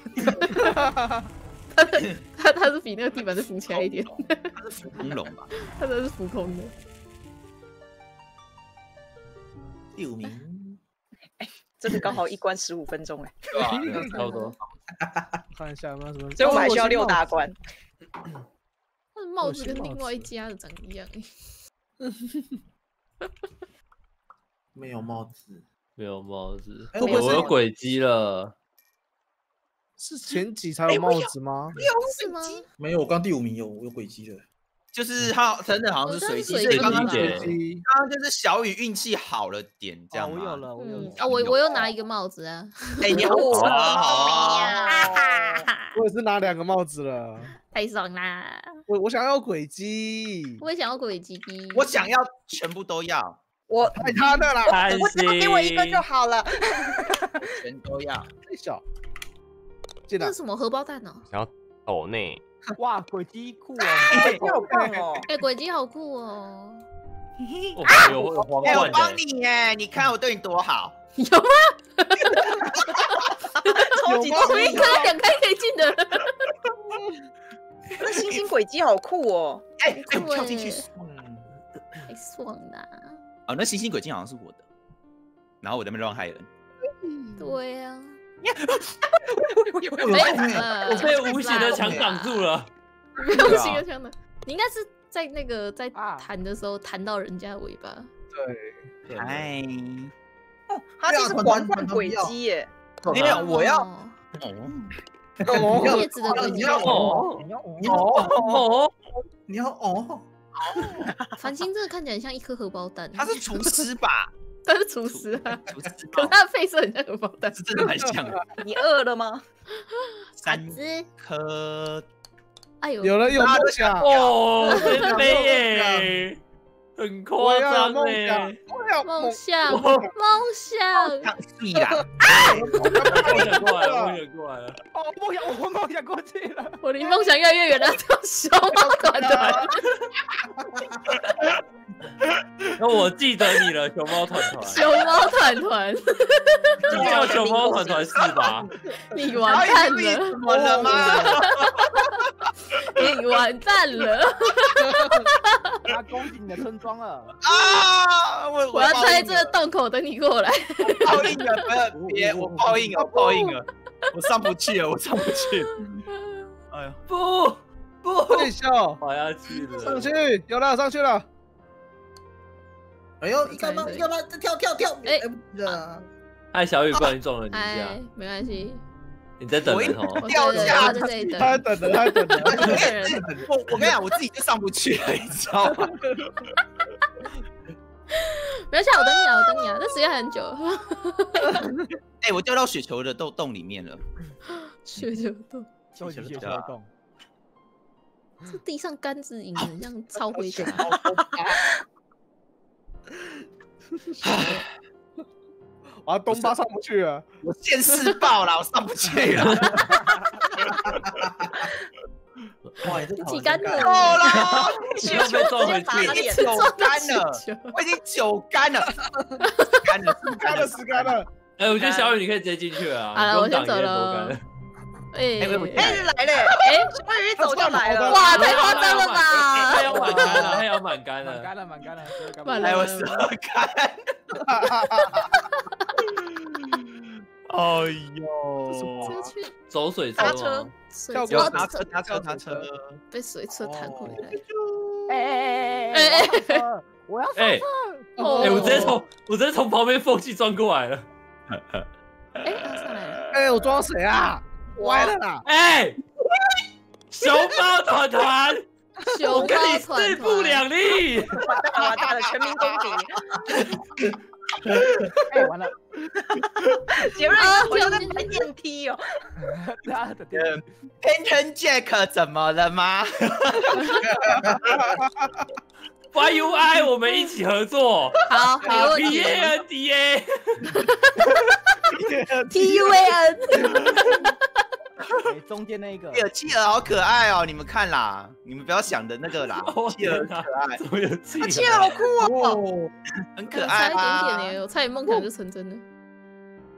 它它它是比那个地板是浮起来一点，它是浮空龙吧？它真的是浮空的。 第五名，哎，真的刚好一关十五分钟哎，差不多。看一下有没有什么，所以我们还需要六大关。他的帽子跟另外一家的长一样哎。没有帽子，没有帽子。哎，我有轨迹了。是前几才有帽子吗？有是吗？没有，我刚第五名有，我有轨迹了。 就是他真的好像是随机，所以刚刚刚刚就是小雨运气好了点，这样我有了，我有啊，我我又拿一个帽子啊，哎，你好聪明啊！我也是拿两个帽子了，太爽啦！我我想要轨迹，我也想要轨迹，我想要全部都要，我太他的啦，我只要给我一个就好了，全都要，太小，这是什么荷包蛋呢？想要抖内。 哇，轨迹酷哦！哎，好棒哦！哎，轨迹好酷哦！啊！哎，我帮你哎，你看我对你多好，有吗？超级我一颗两颗可以进的。那星星轨迹好酷哦！哎，我跳进去爽，太爽啦！啊，那星星轨迹好像是我的，然后我在那边乱害人。对呀。 我被无形的墙挡住了，无形的墙挡。你应该是在那个在弹的时候弹到人家尾巴。对，哎，哦，他是皇冠轨迹耶。没有，我要。叶子的轨迹。你要哦，你要哦，你要哦。繁星这个看起来像一颗荷包蛋。他是厨师吧？ 他是厨师啊，可是他的配色很像荷包蛋，是真的蛮像的。你饿了吗？三颗，哎呦，有了有梦想哦，真的耶，很夸张哎，梦想梦想，看你啦！啊，梦想过来了，梦想过来了，哦，梦想我梦想过去了，我离梦想越来越远了，小猫短短。 那我记得你了，熊猫团团。熊猫团团，你叫熊猫团团是吧？你完蛋了，完了吗？你完蛋了！他攻进你的村庄了啊！我我要在这个洞口等你过来。报应了，不要别，我报应了，报应了，我上不去了，我上不去。哎呀，不不，快点笑，我要去了，上去，有了，上去了。 哎呦，你干嘛？你干嘛？跳跳跳！哎，哎，小雨，不小心撞了你一下，没关系。你在等人哦，掉下，他在等人，他在等人，他在等人。我我跟你讲，我自己就上不去了，你知道吗？没关系，我等你啊，我等你啊，这时间很久。哎，我掉到雪球的洞洞里面了。雪球洞，雪球洞。 这地上杆子影很像超回家。 啊，东巴上不去了，我现世报了，我上不去了。哇，这几杆了，够了，雪球撞回去，我已经九杆了，我已经九杆了，杆了，杆了，十杆了。哎，我觉得小雨你可以直接进去了啊。好了，我先走了。哎，哎，来了，哎，小雨一走就来了，哇，太夸张了吧！ 满干了，还有满干了，满干了，满干了，满来我十二干，哎呦，走水车，搭车，搭车，搭车，被水车弹回来。哎哎哎！我要上车！哎，我直接从我直接从旁边缝隙钻过来了。哎，上来了！哎，我撞到谁啊？歪了啦！哎，熊猫团团，我跟你势不两立！完蛋了，完蛋了，全民公敌！ 哎，完了！杰瑞，我又在拍电梯哦。Penton Jack 怎么了吗 ？Y U I， 我们一起合作。好 ，P A N D A T U A N。中间那一个，企鹅好可爱哦！你们看啦，你们不要想的那个啦，企鹅可爱，企鹅好酷哦，很可爱啊！差一点点呢，我差点梦想就成真了。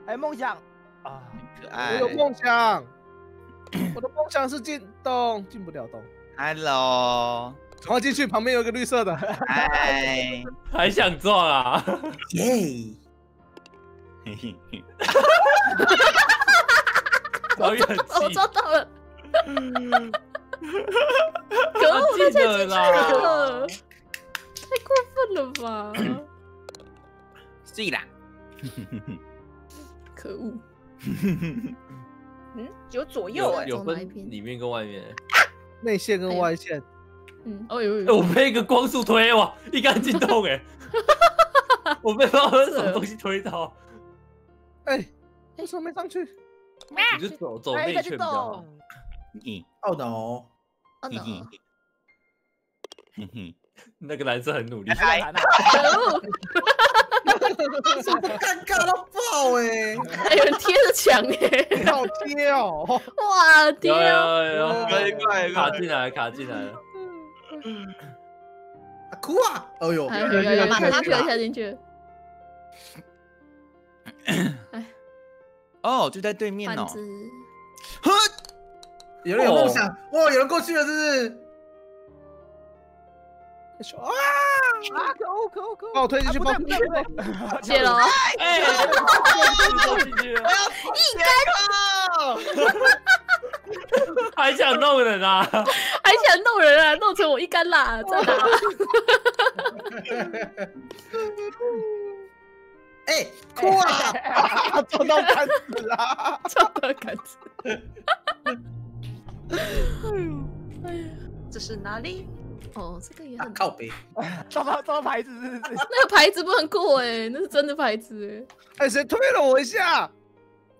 哎，梦想啊，可爱！我有梦想，我的梦想是进洞，进不了洞。Hello， 我进去，旁边有一个绿色的。哎，还想撞啊？耶！嘿嘿嘿。 我抓到了，可恶，我才进去了，太过分了吧！醉啦，可恶。嗯，有左右哎，有分里面跟外面，内线跟外线。嗯，哦有有。我被一个光速推哇，一杆进洞哎！我被不知道什么东西推到。哎，为什么没上去？ 你就走走内圈比较好。嗯，奥斗，奥斗，嘿嘿，那个蓝色很努力。可恶！尴尬到爆哎！还有人贴着墙哎，好贴哦！哇，贴！有有有，可以可以，卡进来，卡进来了。哭啊！哎呦，马上跳一下进去。哎。 哦，就在对面哦。呵，有人有梦想，哇，有人过去了，是不是？哇！啊，可恶可恶可恶！帮我推进去，帮我推进去。谢了。哎，我要一杆！还想弄人啊？还想弄人啊？弄成我一杆啦！在哪？哎，哭啊！撞到杆子啦！撞到杆子！哎呦，哎呀，这是哪里？哦，这个也很靠北。撞到撞到牌子是不是？那个牌子不能过哎，那是真的牌子哎。哎，谁推了我一下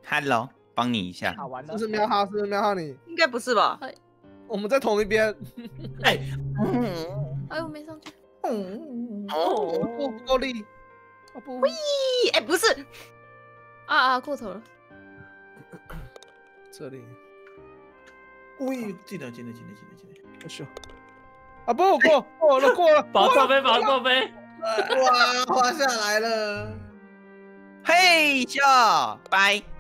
？Hello， 帮你一下。好玩的。是喵哈，是喵哈你？应该不是吧？我们在同一边。哎，哎，我没上去。嗯，哦，不够力。 喂，哎，不是，啊啊，过头了，这里，喂，进来，进来，进来，进来，进来，我去，啊不，过过了，过了，把挂杯，把挂杯，哇，滑下来了，嘿，下，拜，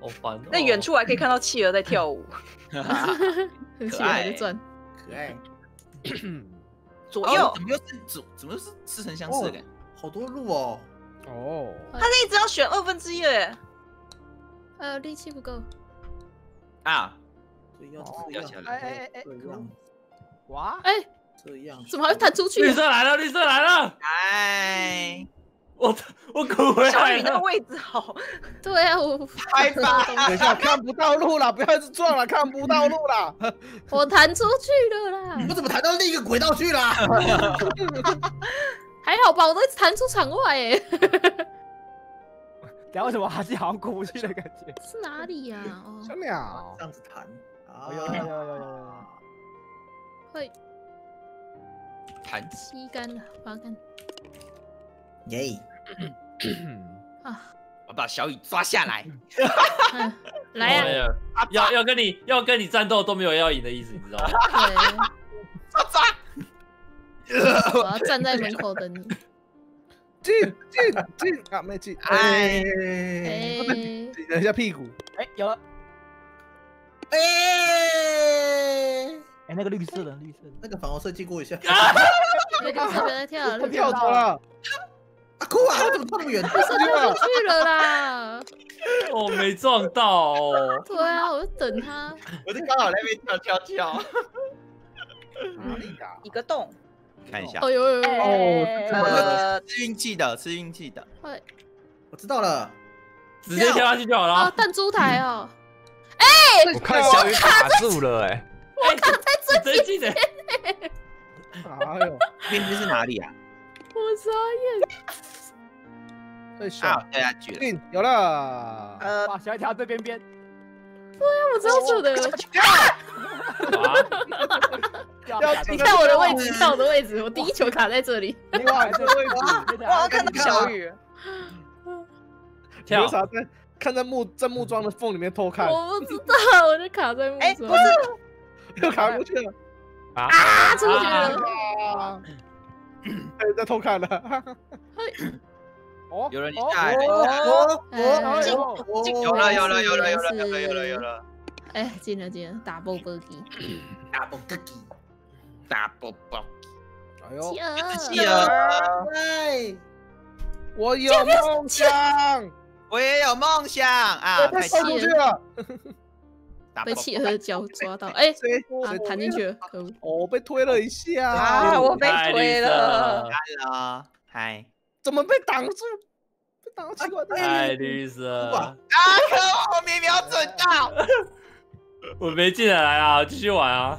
好烦。那远处还可以看到企鹅在跳舞，企鹅在转，可爱。左右怎么又是左？怎么又是似曾相识的感觉？好多路哦。 哦， oh. 他那一直要选二分之一耶，呃，力气不够啊，这样掉下来，哎哎哎，哇，哎，这样怎么还弹出去？绿色来了，绿色来了，哎，我我滚回来了，小雨那个位置好，对啊，我拜拜，等一下看不到路了，不要一直撞了，看不到路了，我弹出去了啦，我怎么弹到另一个轨道去了？还好吧，我都一直弹出场外哎。聊什么？还是好像过不去的感觉。是哪里呀？哦，小鸟这样子弹。哎呦呦呦呦！会弹七杆了，八杆。耶！啊！我把小雨抓下来。来呀！要要跟你要跟你战斗都没有要赢的意思，你知道吗？抓抓！ 我要站在门口等你。进进进啊！没进，哎，顶了一下屁股，哎，有了，哎，哎，那个绿色的，绿色的，那个粉红色经过一下，别再跳了，他跳走了，啊哭啊！我怎么跳那么远？他射掉过去了啦！我没撞到哦。对啊，我就等他，我就刚好那边跳跳跳，哪里呀？一个洞。 看一下，哦呦呦呦！呃，是运气的，是运气的。会，我知道了，直接跳下去就好了。啊，弹珠台哦！哎，我看小鱼卡住了，哎，我卡在最近的。哎呦，偏偏是哪里啊？我傻眼。啊，掉下去了，有了。呃，把小鱼跳到最边边。对呀，我超准的。 你看我的位置，看我的位置，我第一球卡在这里。哇，这位置，哇，看到小雨，跳啥在？看在木在木桩的缝里面偷看。我不知道，我就卡在木桩。哎，不是，又卡过去了。啊，出去了。哎，在偷看了。哦，有人在。哦哦哦！有了有了有了有了有了有了有了。哎，进了进了 ，double bogey，double bogey。 大包包，哎呦，企鹅，哎，我有梦想，我也有梦想啊！被射出去了，被企鹅的脚抓到，哎，啊，弹进去了，可恶！哦，被推了一下，啊，我被推了，来了，嗨，怎么被挡住？被挡住奇怪的，哎，绿色，啊，可恶，我没瞄准到，我没进来啊，继续玩啊。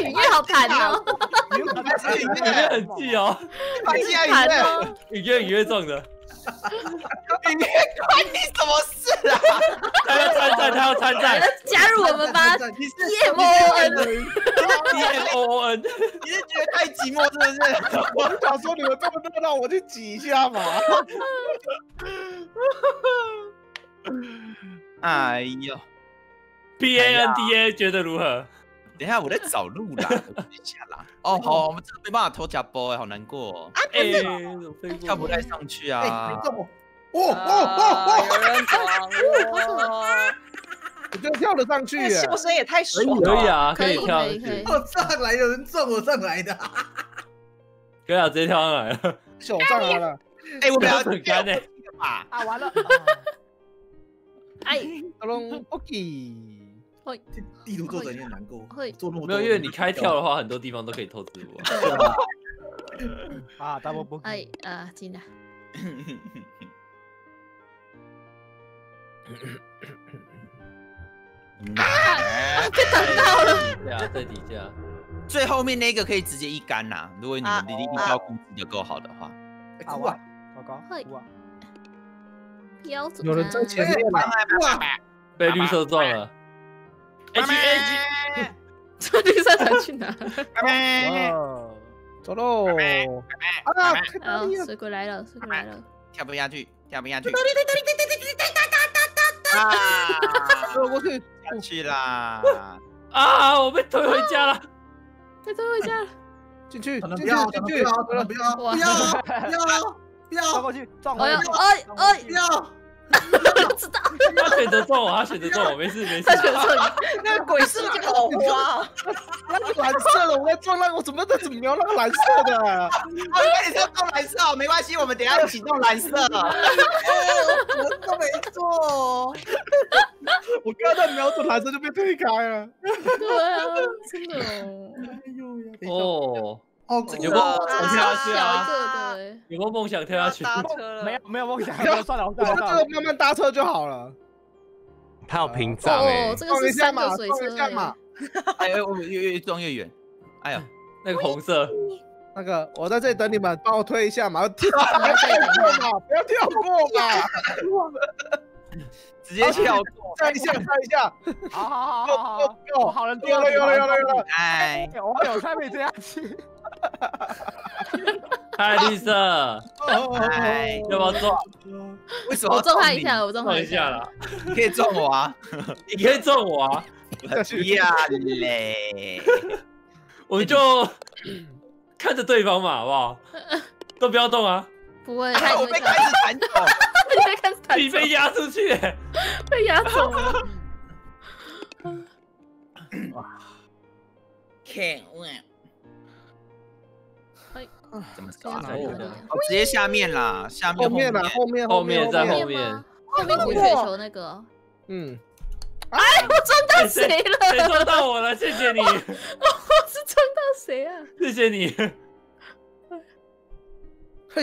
雨月好弹哦，雨月很气哦，雨月弹哦，雨月雨月撞的，雨月关你什么事啊？他要参战，他要参战，加入我们吧 ，D M O N，D M O N， 你是觉得太寂寞是不是？我就想说你们这么热闹，我去挤一下嘛。哎呦 ，B A N D A 觉得如何？ 等一下，我在找路啦，等一下啦。哦，好，我们真的没办法偷假包哎，好难过哦。啊，不是，跳不太上去啊。没中，哦哦哦哦，有人中，我就跳了上去。这笑声也太爽了。可以啊，可以跳。我上来有人中，我上来的。可以啊，直接跳上来了。手上来了。哎，我不要很干哎。啊，完了。哎，阿龙 ，OK。 会地图作者有点难过，会做那么多。没有，因为你开跳的话，很多地方都可以偷吃我。啊，大波波！哎啊，进来。啊！被挡到了。对啊，在底下。最后面那个可以直接一杆呐，如果你们力力高控制的够好的话。哭啊！糟糕，哭啊！有人在前面了，被绿色撞了。 哎，这绿色团去哪？哇，走喽！啊，水鬼来了，水鬼来了！跳不下去，跳不下去！啊！我过去，下去啦！啊！我被推回家了，被推回家了！进去，进去，进去！不要，不要，不要，不要！撞过去，撞过去！哎哎，不要！ 知道，他选择撞我，他选择撞我，没事没事。他选择那个鬼是好花，那个蓝色的，我在撞那个，我怎么在怎么瞄那个蓝色的？啊，你是要撞蓝色哦，没关系，我们等下一起撞蓝色。我都没做，我刚才瞄准蓝色就被推开了。对啊，真的。哎呦哦。 哦，有个梦想跳下去啊！有个梦想跳下去，没有没有梦想，算了，我算了，这个慢慢搭车就好了。他有屏障哎，这个是三个水车干嘛？哎呦，我越越撞越远。哎呀，那个红色，那个我在这里等你们，帮我推一下嘛！不要跳过嘛，不要跳过嘛！直接跳过，站一下，站一下。好好好好好，够好人多了，有了有了有了。哎，我有差点这样去。 嗨，绿色，嗨，要不要撞？为什么？我撞他一下，我撞他一下了。你可以撞我啊！你可以撞我啊！不要嘞，我就看着对方嘛，好不好？都不要动啊！不会，他我被开始弹走，被开始弹走，你被压出去，被压走了。哇！看我，哎，怎么搞的？哦，直接下面啦，下面后面啦，后面后面在后面，后面滚雪球那个，嗯。 哎，我撞到谁了？谁撞到我了？谢谢你。我是撞到谁啊？谢谢你。嘿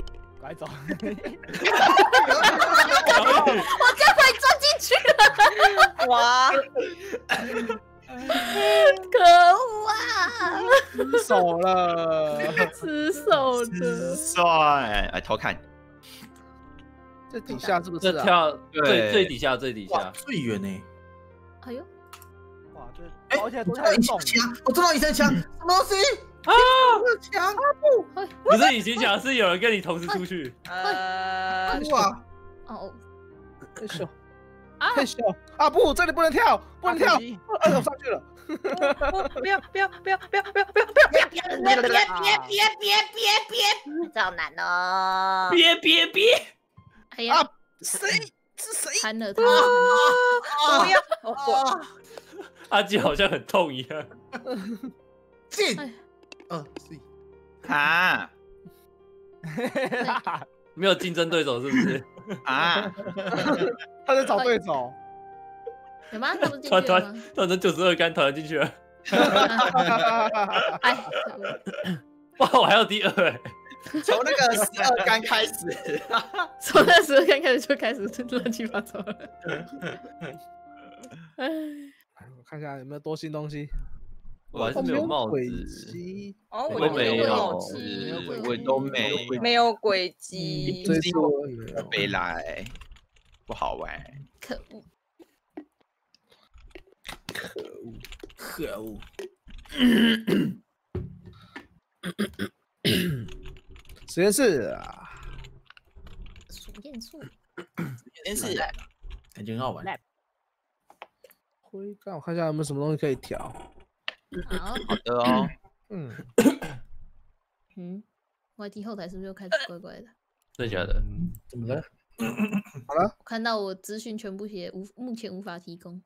来走！我刚才撞进去了！哇！可恶啊！失手了！失手的！失手！哎，偷看。这底下是不是？这跳最最底下，最底下最远呢？哎呦！哇，这跑起来多像一枪！我撞到一扇墙，什么东西？ 啊！强啊不！不是隐形墙，是有人跟你同时出去。呃，哇！哦，太小，太小啊！不，这里不能跳，不能跳，二手上去了。不要不要不要不要不要不要不要不要！别别别别别别别！这好难哦！别别别！哎呀！谁是谁？喊了他！不要！阿基好像很痛一样。进！ 二四，啊！没有竞争对手是不是？啊！他在找对手，有吗？他不进去了吗？团团九十二杆团进去了。哎，哇！我还有第二哎，从那个十二杆开始，从那十二杆开始就开始乱七八糟了。哎，我看一下有没有多新东西。 我还是没有帽子，哦，我没有，我都没，没有轨迹，最近没来，不好玩，可恶，可恶，可恶，实验室啊，实验室，实验室，感觉很好玩。灰缸，我看一下有没有什么东西可以调。 好的哦，嗯嗯 ，Y T 后台是不是又开始怪怪的？真的假的？怎么了？好了，我看到我资讯全部写无，目前无法提供。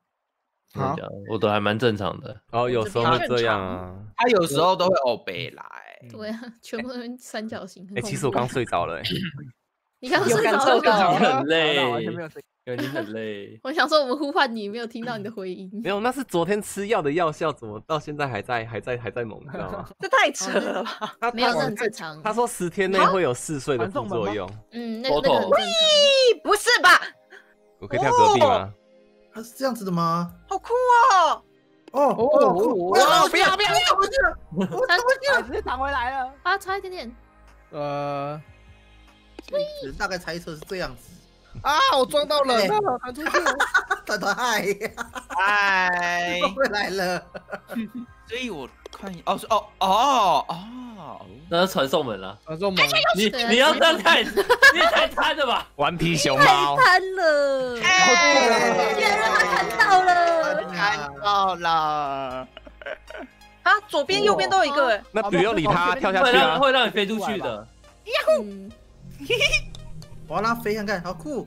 好，我都还蛮正常的。哦，有时候会这样啊，他有时候都会欧北来。对啊，全部都三角形。哎，其实我刚睡着了。你刚睡着了？很累。 对，你很累。我想说，我们呼唤你，没有听到你的回音。没有，那是昨天吃药的药效，怎么到现在还在、还在、还在猛，你知道吗？这太扯了吧！没有，很正常。他说十天内会有嗜睡的副作用。嗯，那个很正常。喂，不是吧？我可以跳隔壁吗？他是这样子的吗？好酷哦！哦哦哦！不要不要不要！我去了，我去了，直接打回来了。啊，差一点点。呃，大概猜测是这样子。 啊！我撞到了，弹出去了，团团嗨嗨，回来了。所以我看哦是哦哦哦，那是传送门了，传送门。你你要这样看，你太贪了吧？顽皮熊猫，太贪了，居然让他看到了，看到了。啊，左边右边都有一个，那不要理他，跳下去啊，会让你飞出去的。呀呼！ 我要拉飞看看，好酷！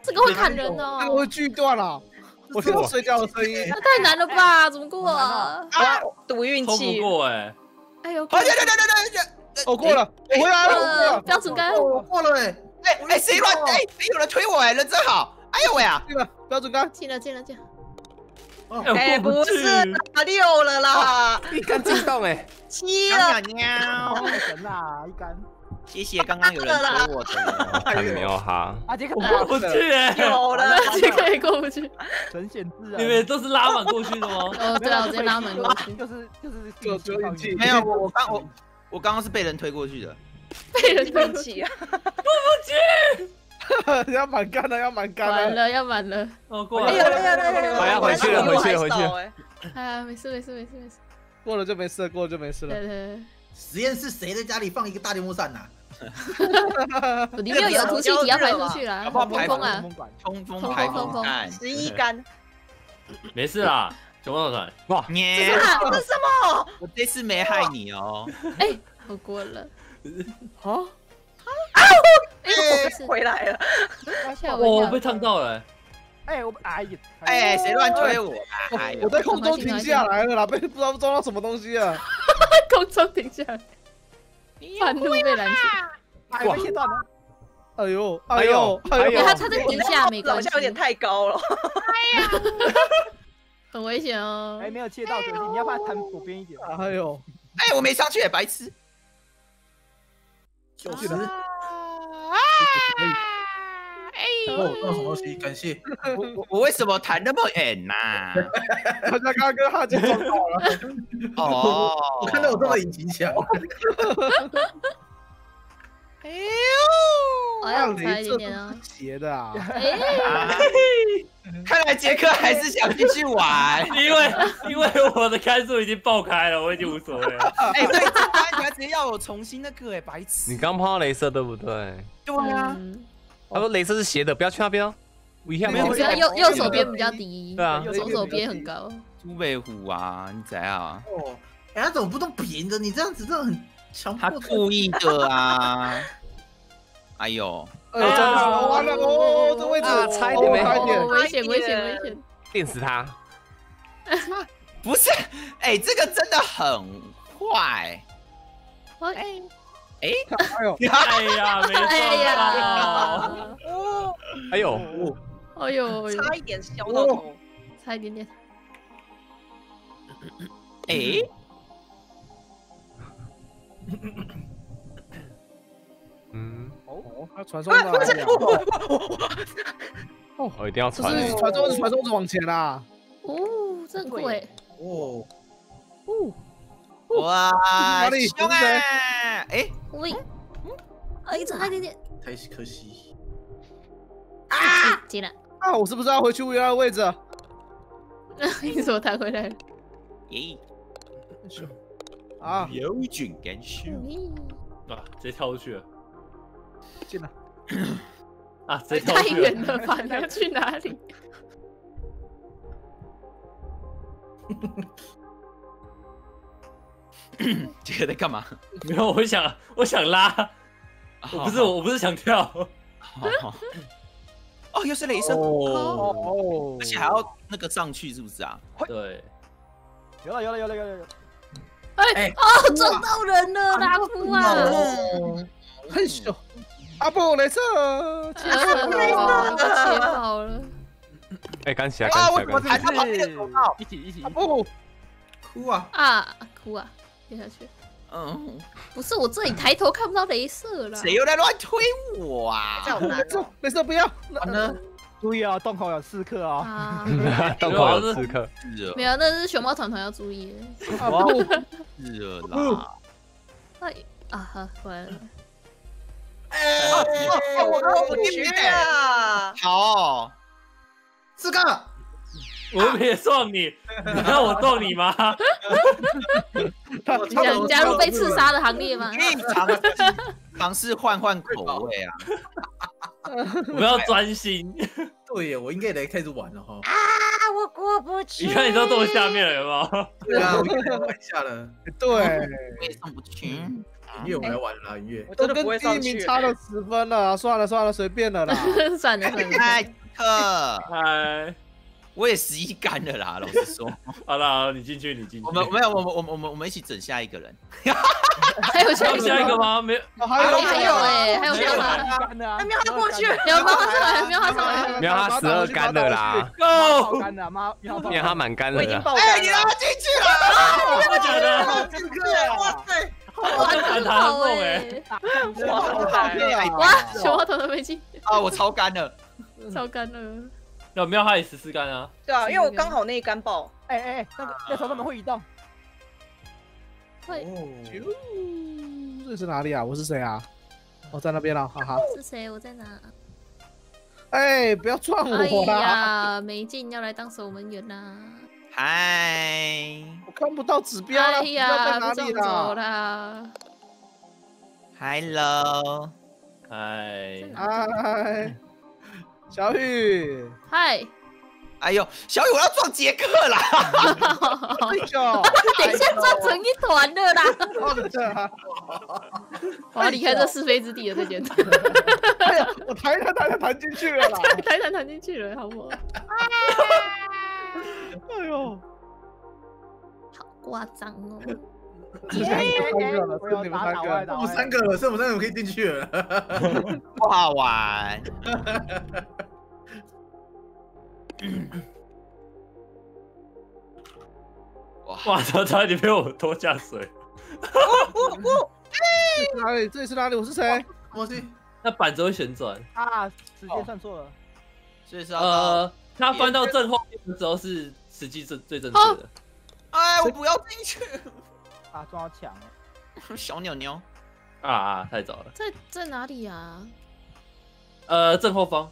这个会砍人哦！它会锯断了，我听到睡觉的声音。那太难了吧？怎么过啊？啊，赌运气。通不过哎！哎呦！哎呀呀呀呀！我过了，我回来了。标准杆，我过了哎！哎哎，谁乱？哎，谁有人推我哎？人真好！哎呦喂啊！对吧？标准杆进了，进了，进。哎、欸，不是六了啦，一杆进洞哎，七了，喵，神啦，一杆。 谢谢刚刚有人说我的，还没有哈，啊杰克过不去哎，有了杰克也过不去，神显自然，你们都是拉满过去的吗？哦对啊，我直接拉满过去，就是就是有有运气，没有我我刚我我刚刚是被人推过去的，被人推起啊，过不去，要满干了要满干了，完了要满了，哦过了，哎呀呀呀呀，哎呀回去了回去了回去了，哎呀没事没事没事没事，过了就没事了过了就没事了，对对。 实验室谁在家里放一个大电风扇呐？里面有毒气体要排出去啦，通风啊，通风排风扇，十一杆，没事啦，熊猫团，哇，这是什么？我这次没害你哦。哎，我过了。啊？啊！哎，回来了。我被烫到了。哎，我哎呀，哎，谁乱推我？我在空中停下来了啦，被不知道撞到什么东西啊。 空中停下来，愤怒被拦截。哇！哎呦，哎呦，哎呦！他他在底下没关系，有点太高了。哎呀，很危险哦。哎，没有切到左边，你要不要弹左边一点？哎呦，哎，我没上去，白痴。九十。哎，哦，好东西，感谢。我我为什么弹那么远呐？他刚刚跟哈杰撞到了。哦，我看到我这么隐形墙。哎呦，还有雷这是斜的啊！看来杰克还是想继续玩，因为因为我的开数已经爆开了，我已经无所谓了。哎，对，你还直接要我重新那个哎，白痴！你刚碰到雷射对不对？对啊。 他说：“雷射是斜的，不要去那边哦。一下没有，右右手边比较低，对啊，左手边很高。朱北虎啊，你怎样啊？哦，哎，他怎么不动平的？你这样子真的很强迫。他故意的啊！哎呦，哎呦，完了哦，这位置差一点，差一点，危险，危险，危险！电死他！不是，哎，这个真的很坏。哎。” 哎，哎呀，没错，哎呦，哎呦，差一点削到头，差一点点。哎，嗯，哦，他传送到，不是，哦，我一定要传，就是传送子，传送子往前啦。哦，这很酷哎。哦，哦。 哇，凶哎！哎，喂，哎，差一点点，太可惜。啊，进来！啊，我是不是要回去原来的位置？你怎么弹回来了？耶！啊，有菌感受。啊，直接跳出去了。进来。啊，直接跳出去了。太远了吧？你要去哪里？ 这个在干嘛？没有，我想，我想拉，我不是，我不是想跳。哦，又是雷声哦，而且还要那个上去，是不是啊？对，有了，有了，有了，有了，有。哎哦，撞到人了，拉夫啊！很凶，阿布雷声，切爆了！哎，干起来，干起来，干起来！一起，一起，不哭啊啊！ 哭啊！跌下去。嗯，不是我这里抬头看不到镭射了。谁又在乱推我啊？没事，不要。呢？注意啊，洞口有刺客啊！洞口有刺客。没有，那是熊猫团团要注意。热啦！哎啊哈，完了。哎，我我进去了。好，刺客。 我也撞你，你让我撞你吗？你想加入被刺杀的行列吗？尝试换换口味啊！我要专心。对耶，我应该也得开始玩了哈。啊，我过不去。你看，你都坐下面了吗？对啊，我已经玩下了。对，我也上不去。音乐我来玩了，音乐。我真的不会上去。第一名差了十分了，算了算了，随便了啦。算了算了。嗨，特嗨。我也十一干了啦，老实说。好啦，你进去，你进去。我们没有，我们我们我们我们一起整下一个人。还有下一个吗？没有，还有还有哎，还有喵他，喵他过去，喵他上来，喵他上来，喵他十二干的啦 ，Go！ 干的，妈，喵他蛮干的。我已经爆干了。哎，你让他进去了，真的假的？真的，哇塞！ 我真的很难弄哎，哇，全部头都没进啊！我超干了，超干了。有没有他也十四干啊？对啊，因为我刚好那一干爆。哎哎哎，那个那时候他们会移动。会。这是哪里啊？我是谁啊？我在那边了，哈哈。是谁？我在哪？哎，不要撞我啦！哎呀，没进，要来当守门员啦！ 嗨， Hi, 我看不到指标了，指标在哪里了 ？Hello， 嗨，嗨，小雨，嗨，哎呦，小雨，我要撞杰克啦！哎呦，等一下撞成一团的啦！我要离开这是非之地了，再见。哎呀，我弹弹弹弹弹进去了啦！弹弹弹进去了，好不好？ 哎呦，好夸张哦！我们三个了，我们三个了，剩我们三个可以进去了，不好玩。哇，差差点被我拖下水。这是哪里？这里是哪里？我是谁？我是那板子会旋转啊！直接算错了，所以是呃。 他翻到正后面的时候是实际最最正确的。哎，我不要进去！啊，撞到墙了，小鸟鸟。啊啊，太早了。在在哪里啊？呃，正后方。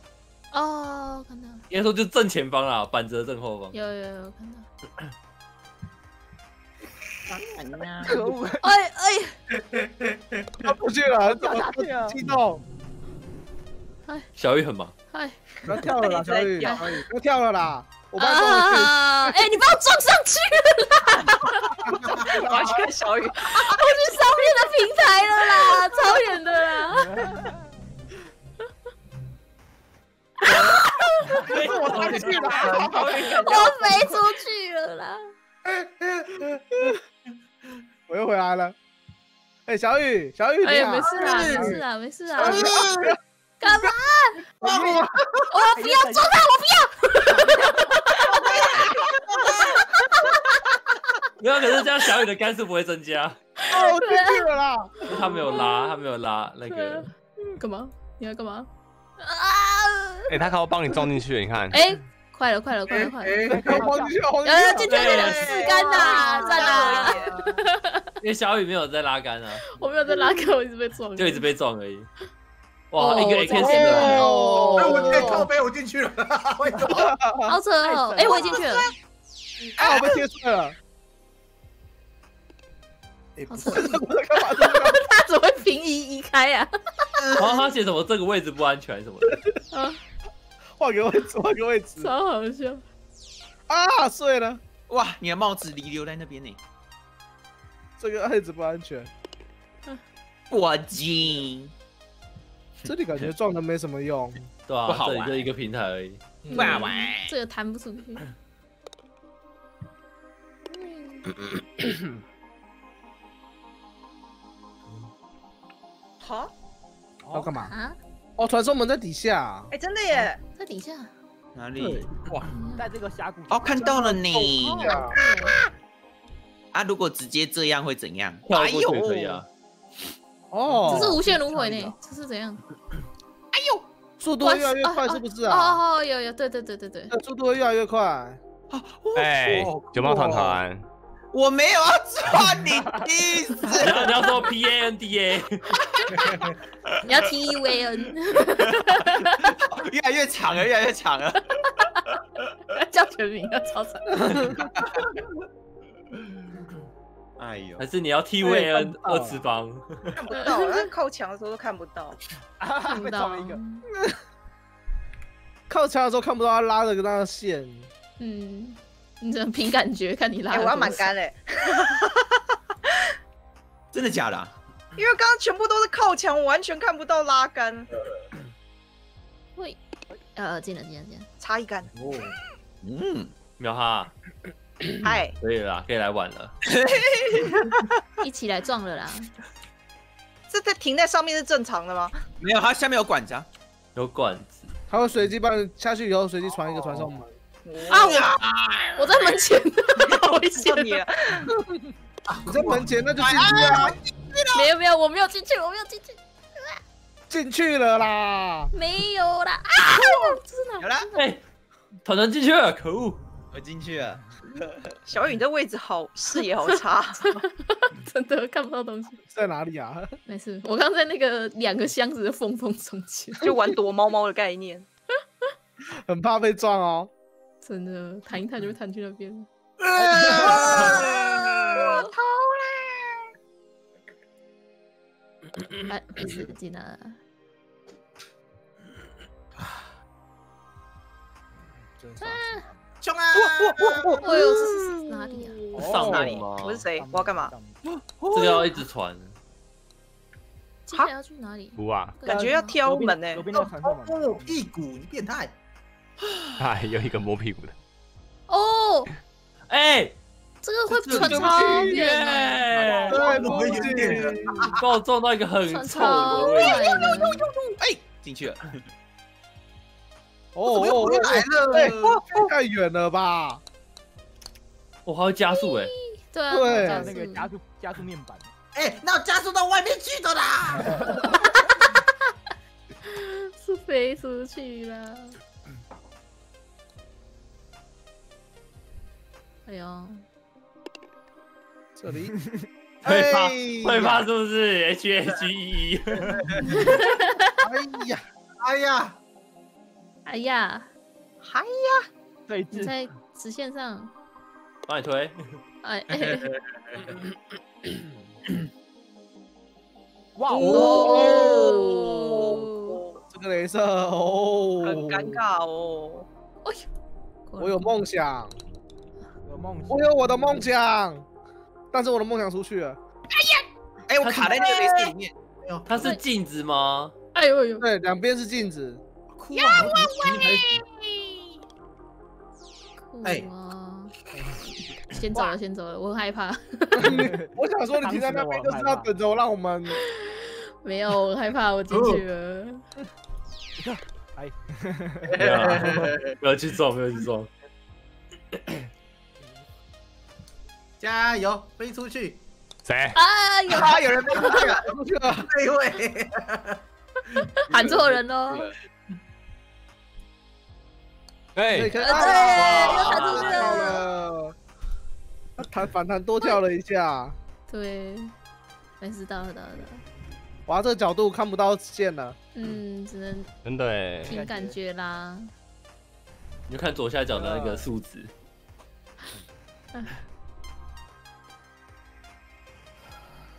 哦，看到了。应该说就正前方啦，板子的正后方。有有有，看到。当然啦。可恶！哎哎。他不去了，怎么不激动？哎，小雨很忙。哎。 不要跳了啦，小雨！不要跳了啦！我把你撞上去。哎，你把我撞上去了！我要去看小雨。我去上面的平台了啦，超远的啦！是我上去了，我飞出去了啦！我又回来了。哎，小雨，小雨，哎，没事啦，没事啦，没事啦。 干嘛？我我不要撞他！我不要！没有，可是这样小雨的杆数不会增加。哦，我进去了啦！他没有拉，他没有拉那个。干嘛？你要干嘛？啊！哎，他可以帮你撞进去，你看。哎，快了，快了，快了，快了！黄金，黄金！然后进去了，四杆呐，赞啦！因为小雨没有在拉杆啊。我没有在拉杆，我一直被撞，就一直被撞而已。 哇，一个 A K 四的，哎，我哎靠背我进去了，我走，好扯哦，哎，我也进去了，啊，我被贴出来了，好扯，他怎么会平移移开呀？然后他写什么这个位置不安全什么的，啊，换个位置，换个位置，超好笑，啊，碎了，哇，你的帽子遗留在那边呢，这个位置不安全，我进。 这里感觉撞的没什么用，对啊，不好玩，就一个平台而已，不好玩。这个弹不出去。好，要干嘛？啊？哦，传送门在底下。哎，真的耶，在底下。哪里？哇，在这个峡谷。哦，看到了你。啊，如果直接这样会怎样？哎呦！ 哦，这是无限轮回呢，这是怎样？哎呦，速度越来越快，是不是啊？哦，有有，对对对对对，速度越来越快。哎，九毛团团，我没有要撞你的意思。你要说 P A N D A， 你要 T U A N， 越来越长了，越来越长了。叫全名要超长。哎呦，还是你要 T V N 二次方？看不到，那靠墙的时候都看不到。看不到一个，靠墙的时候看不到他拉的那个线。嗯，你只能凭感觉看你拉。哎，我要满杆嘞！真的假的？因为刚刚全部都是靠墙，我完全看不到拉杆。喂，呃，进了进了进了，差一杆。哦，嗯，喵哈，嗨可以了啦，可以来玩了，一起来撞了啦。这在停在上面是正常的吗？没有，它下面有管子，有管子，它会随机帮你下去以后随机传一个传送门。啊我，我在门前，我笑你了。你在门前那就进去啊！没有没有，我没有进去，我没有进去。 进去了啦，没有啦啊！有啦，哎，团团进去了，可恶，我进去了。小雨，你这位置好，视野好差，真的看不到东西。在哪里啊？没事，我刚在那个两个箱子的缝缝中间，就玩躲猫猫的概念，很怕被撞哦。真的，弹一弹就会弹去那边。我偷啦！哎，不是进来了。 凶啊！我我我我！哎呦，这是哪里啊？上哪里？我是谁？我要干嘛？这个要一直传。接下来要去哪里？不啊，感觉要挑门哎。哦，屁股，你变态！哎，有一个摸屁股的。哦，哎，这个会传超远哎！对，不会远点的，把我撞到一个很臭的位置。哎，进去了。 哦，我来了！哎，太远了吧？我还要加速哎！对啊，对，那个加速加速面板。哎，那加速到外面去的啦！是飞出去了。哎呦，这里会怕会怕是不是 ？H H E E。哎呀，哎呀！ 哎呀，哎呀！对，你在直线上，帮你推。哎，哇哦！这个雷射哦，很尴尬哦。哎呦，我有梦想，有梦想，我有我的梦想，但是我的梦想出去了。哎呀，哎，我卡在那个雷射里面。它是镜子吗？哎呦呦，对，两边是镜子。 要我喂！哎，先走了，先走了，我很害怕。我想说，你停在那边就是要等着我，让我们没有，我害怕，我进去了。哎，不要去撞，不要去撞！加油，飞出去！谁？啊，有啊，有人飞出去了，飞出去了，这一位喊错人喽。 哎，对，又弹出去了。他弹反弹多跳了一下。对，没事，到了到了。哇，这个角度看不到线了。嗯，只能真的凭感觉啦。你就看左下角的那个数值。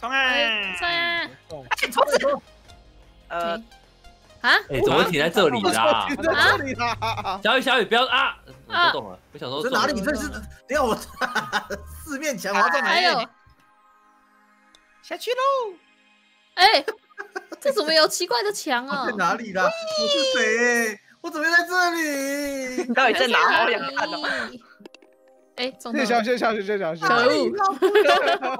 冲啊！冲啊！冲死！呃。 啊！哎，怎么停在这里啦？停在这里啦！小雨，小雨，不要啊！我懂了，我想说，这哪里？这是等下我四面墙，我要撞哪里？下去喽！哎，这怎么有奇怪的墙啊？在哪里啦？我是谁？我怎么在这里？你到底在哪？我想看到。哎，小雨，小雨，小雨，小雨，可恶！我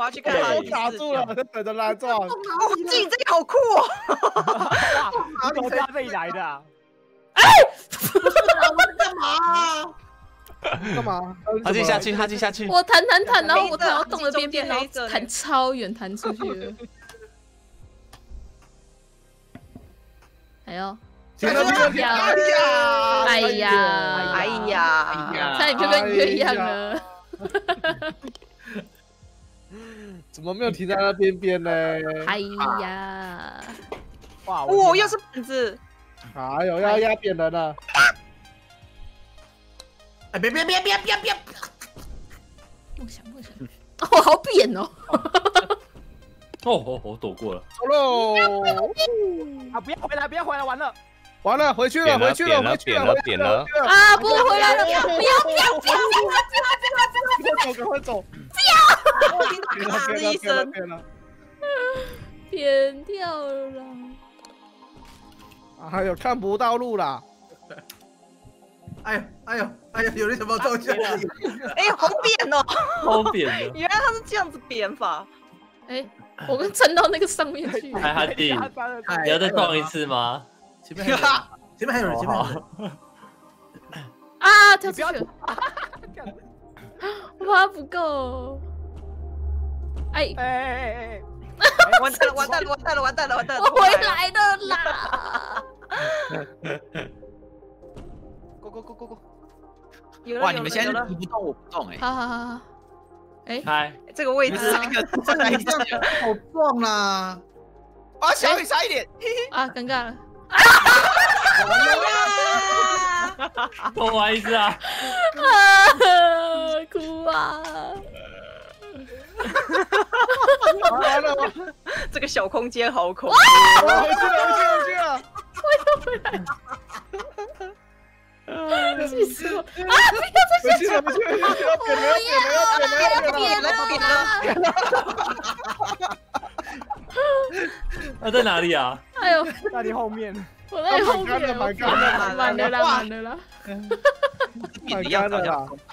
要去看他。我卡住了，我在等着拉撞。我自己这个好酷哦！ 从哪里来的、啊？哎、欸，我们干嘛？干嘛？他进下去，他进下去。我弹弹弹，然后我然后动了边边，然后弹超远，弹出去了。哎呦！哎呀！哎呀！哎呀！差点就跟鱼一样了。怎么没有停在那边边呢？哎呀！ 哇！我又是本子，哎呦，要压扁人了！哎，别别别别别别！梦想梦想，哦，好扁哦！哦哦，我躲过了。走喽！啊，不要回来，不要回来，完了，完了，回去了，回去了，回去了，扁了！啊，不回来了！不要不要不要不要不要不要！赶快走！不要！我听到咔的一声，扁掉了啦！ 哎呦，看不到路啦！哎呦哎呦哎呦，有人想帮我照相。哎，好扁哦，好扁的。原来他是这样子扁法。哎，我们蹭到那个上面去。哎，哈弟，你要再撞一次吗？前面前面还有人，前面还有人。啊，跳出去了。我怕不够。哎哎哎哎哎！完蛋了完蛋了完蛋了完蛋了完蛋了！我回来的啦。 过过过过过！哇，你们现在你不动我不动哎！好好好好，哎，嗨，这个位置三个站在一起，好撞啦！啊，小雨差一点，啊，尴尬了！啊！不好意思啊！哭啊！完了，这个小空间好恐怖！回去了，回去了，回去了！ 回来！气死我！啊！不要再这样！不要！不要！别了！别了！啊，在哪里啊？哎呦，在你后面。我在后面。满的啦，满的啦！满的啦！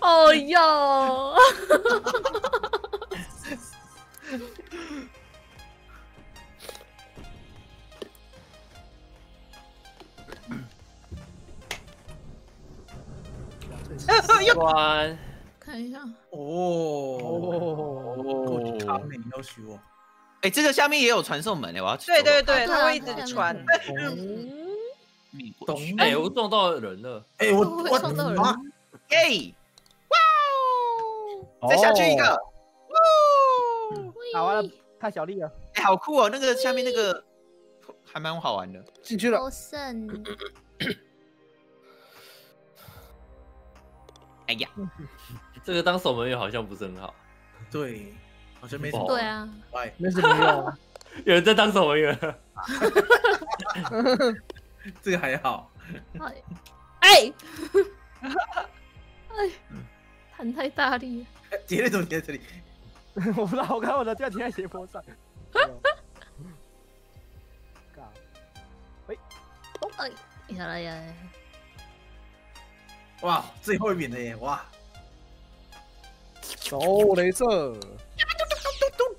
哦哟！ 关，看一下哦哦，他没要许我。哎，这个下面也有传送门哎，我要去。对对对，他会一直传。懂哎，我撞到人了。哎，我我撞到人。耶！哇哦！再下去一个。哇！打完了，看小丽了。哎，好酷哦！那个下面那个还蛮好玩的，进去了。 哎呀，这个当守门员好像不是很好。对，好像没什么。对啊，哎，没什么用。有人在当守门员。这个还好。哎，哎，弹太大力。杰瑞怎么停在这里？我不知道，我看我的掉停在斜坡上。哎，哎，呀啦呀！ 哇，最后一名了耶！哇，走，雷射！嘟嘟嘟嘟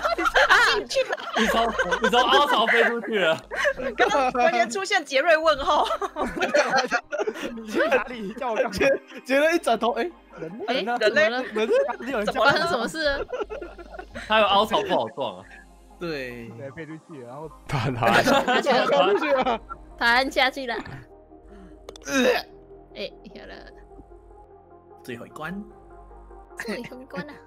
去吧！你从你从凹槽飞出去了，刚刚突然出现杰瑞问号。你去哪里？叫我干嘛？杰瑞一转头，哎，人哎人嘞？人嘞？怎么了？发生什么事？他有凹槽不好撞啊。对，飞出去，然后弹弹弹出去了，弹下去了。哎，好了，最后一关。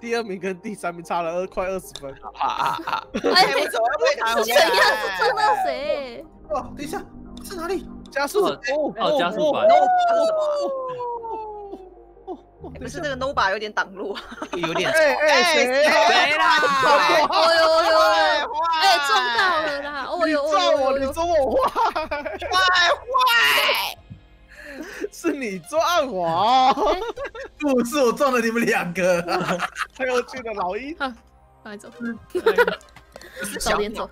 第二名跟第三名差了二快二十分。哎，我怎么会打？这样是撞到谁？哇，等一下，是哪里？加速！哦哦，加速版。不是那个 Nova 有点挡路，有点。哎哎，谁啦？哦呦哦呦！哎，撞到了啦！哦呦哦呦！撞我，你撞我坏，坏坏！ 是你撞我，不是我撞了你们两个。太有趣的老鹰，快走，早点走。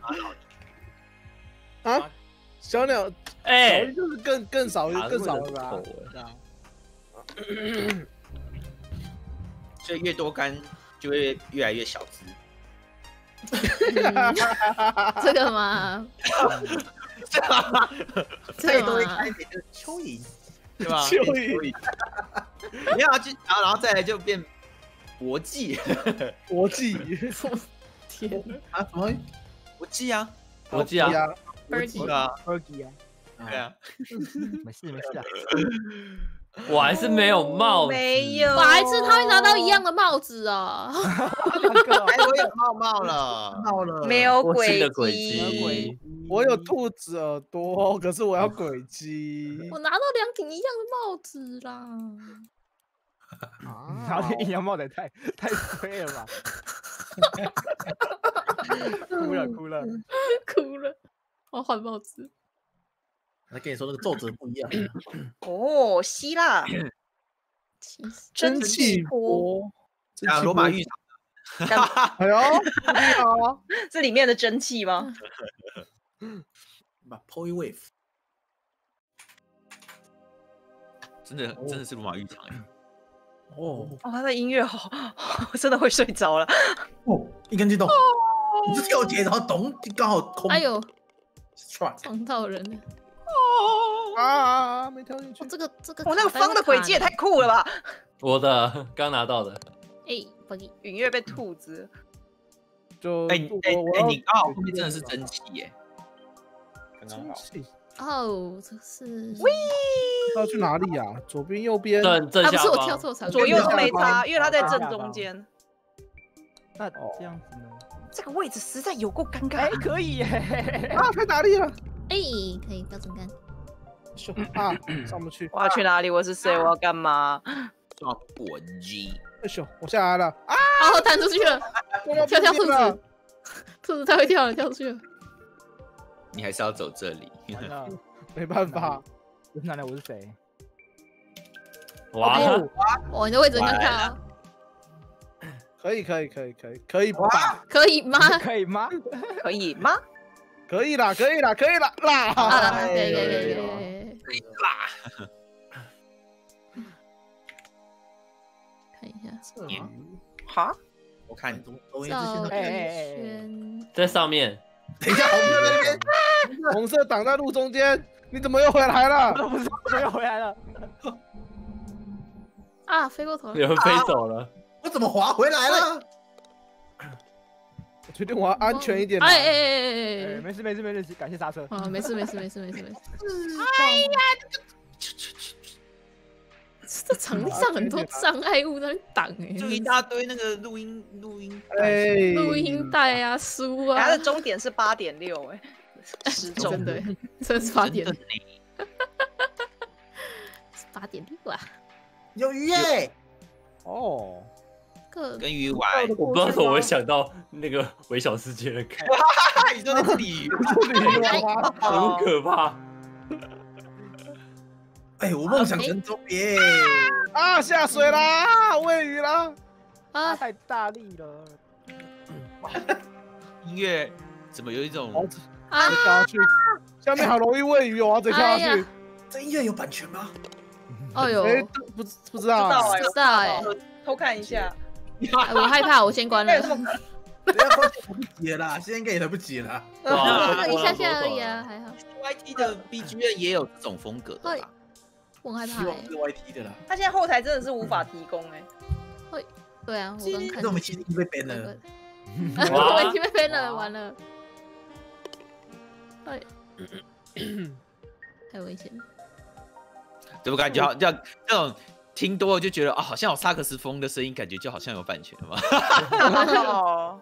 啊，小鸟，哎，就是更更少更少了吧？所以越多杆就会越来越小只。这个吗？这个吗？最多一点就是蚯蚓。 对吧？你要去，然后然后再来就变国际，国际，天啊！什么国际啊？国际啊？国际啊？国际啊？对啊，没事没事啊。我还是没有帽子，没有，我还是他会拿到一样的帽子啊。我有帽帽了，帽了，没有轨迹。 我有兔子耳朵，可是我要轨迹。我拿到两顶一样的帽子啦！拿到一样帽子太太亏了吧！哭了哭了哭了，我要换帽子。那跟你说那个皱褶不一样哦，希腊蒸汽波啊，罗马浴场。哎呦，哎呦，这里面的蒸汽吗？把 Poy Wave， 真的真的是罗马浴场哎。 哦，哦，他的音乐好，我真的会睡着了。哦，一根筋动，你是跳节，然后咚，刚好空。哎呦，撞到人了！哦啊，没跳进去。这个这个，我那个方的轨迹也太酷了吧！我的刚拿到的。哎，允月被兔子。就哎哎哎，你刚好后面真的是蒸汽耶，刚刚好。 哦，这是喂，要去哪里呀？左边、右边？正正下方。不是我跳错场，左右都没差，因为它在正中间。那这样子呢？这个位置实在有够尴尬。哎，可以耶！啊，太打力了。哎，可以标准杆。上啊，上不去。我要去哪里？我是谁？我要干嘛？抓搏击。哎呦，我下来了。啊！我弹出去了。跳跳兔子，兔子它会跳，跳出去了。 你还是要走这里，没办法。哪来？我是谁？哇！哇！你的位置很尴尬。可以可以可以可以可以吧？可以吗？可以吗？可以吗？可以啦可以啦可以啦啦！啊！对对对对，可以啦。看一下，好，我看你赵轩在上面。 等一下，红色在那边，红色挡在路中间，你怎么又回来了？我不知道怎么又回来了。啊，飞过头了！有人飞走了。我怎么滑回来了？我决定我要安全一点。哎哎哎哎哎！没事没事没事，感谢刹车。啊，没事没事没事没事没事。哎呀，这场地上很多障碍物在那挡哎，就一大堆那个录音录音带、录音带啊、书啊。它的终点是八点六哎，时钟对，这是八点六，八点六啊。有鱼哎，哦，跟鱼玩，我不知道怎么会想到那个微小世界的感觉。你说那是鲤鱼，好可怕。 哎，我梦想成真耶！啊，下水啦，喂鱼啦！啊，太大力了！音乐怎么有一种啊？下去，下面好容易喂鱼，我要再下去。这音乐有版权吗？哦呦，不不知道，不知道哎，偷看一下。我害怕，我先关了。来不及啦，现在应该也来不及了。一下下而已啊，还好。Y T 的 B G M 也有这种风格的吧？ 我害怕，是 Y T 的啦。他现在后台真的是无法提供哎。会，对啊，我刚看。那我们七七被 ban 了。我们七被 ban 了，完了。太危险了。怎么感觉好像那种听多了就觉得啊，好像有萨克斯风的声音，感觉就好像有版权嘛。哦。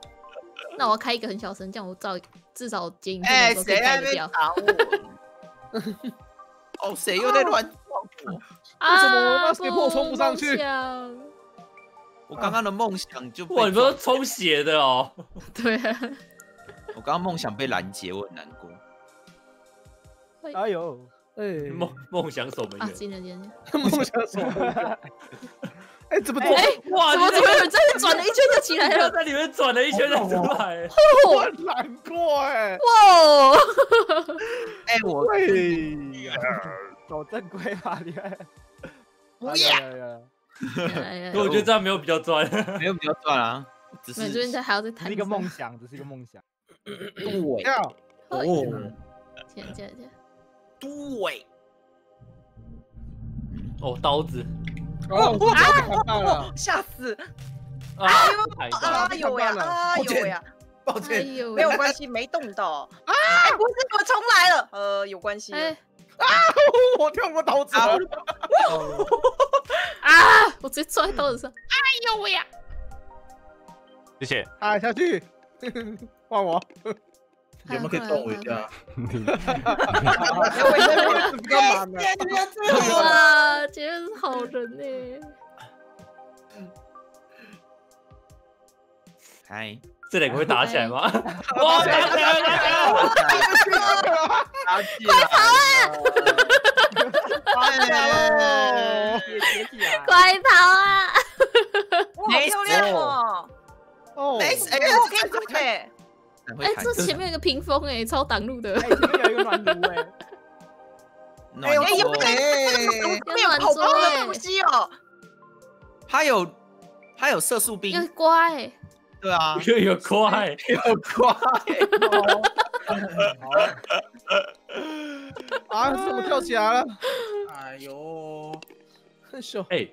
那我要开一个很小声，这样我照至少接音的时候可以盖得掉。哦，谁又在乱？ 为什么那血破冲不上去？我刚刚的梦想就哇，你不是抽血的哦？对，我刚刚梦想被拦截，我很难过。哎呦，哎，梦梦想守门员，进了进了，梦想守门员。哎，怎么哎哇？怎么怎么有人在那转了一圈就起来了？在里面转了一圈才出来，我很难过哎。哇，哎我。 走正规吧，你看，不要。我觉得这样没有比较赚，没有比较赚啊。只是最近在还要在谈一个梦想，只是一个梦想。对，哦，姐姐姐，对，哦，刀子，哦，砍到了，吓死！啊呦呀，啊呦呀！ 抱歉，没有关系，没动到啊！哎，不是，我重来了。呃，有关系。哎，啊！我跳过刀子了。啊！我直接撞在刀子上。哎呦喂呀！谢谢。啊，下去，换我。有没有可以动我一下？干嘛呢？哇，杰瑞是好人呢。嗨。即係會打成嘛？哇！打成啦！快跑啊！快跑啊！哇，漂亮哦！哦，哎哎，我看哎，哎，这前面有个屏风哎，超挡路的。哎，前面有一个暖炉哎。哎呦，哎呦，没有跑跑的东西哦。他有，他有射速兵。有乖。 对啊，又有快，又快，啊！怎么跳起来了？哎呦，很凶！哎，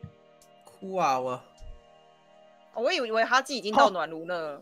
哭啊我！我以为他自己已经到暖炉了，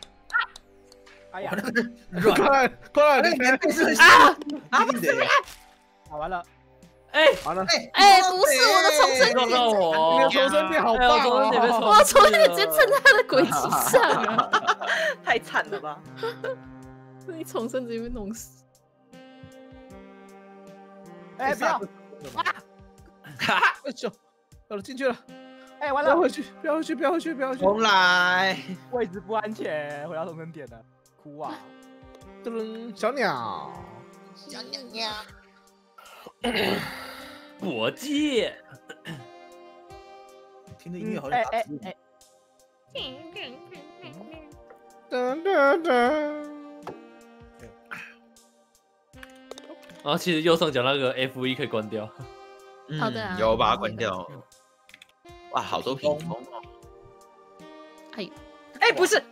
哎呀，快快那个变色啊啊！打完了。 哎，完了！哎，不是我的重生点，你的重生点好棒哦！我重生点直接蹭在他的轨迹上了，太惨了吧！那你重生直接被弄死。哎，不要！哇！哈！哎呦，好了，进去了。哎，完了，回去，不要回去，不要回去，不要回去。重来，位置不安全，回到重生点了。哭啊！噔，小鸟，小鸟鸟。 搏击，听着音乐好像打字。噔噔噔！然后其实右上角那个 F 一 可以关掉。好的、嗯，有把它关掉。哇，好多屏风哦。哎，哎，不是，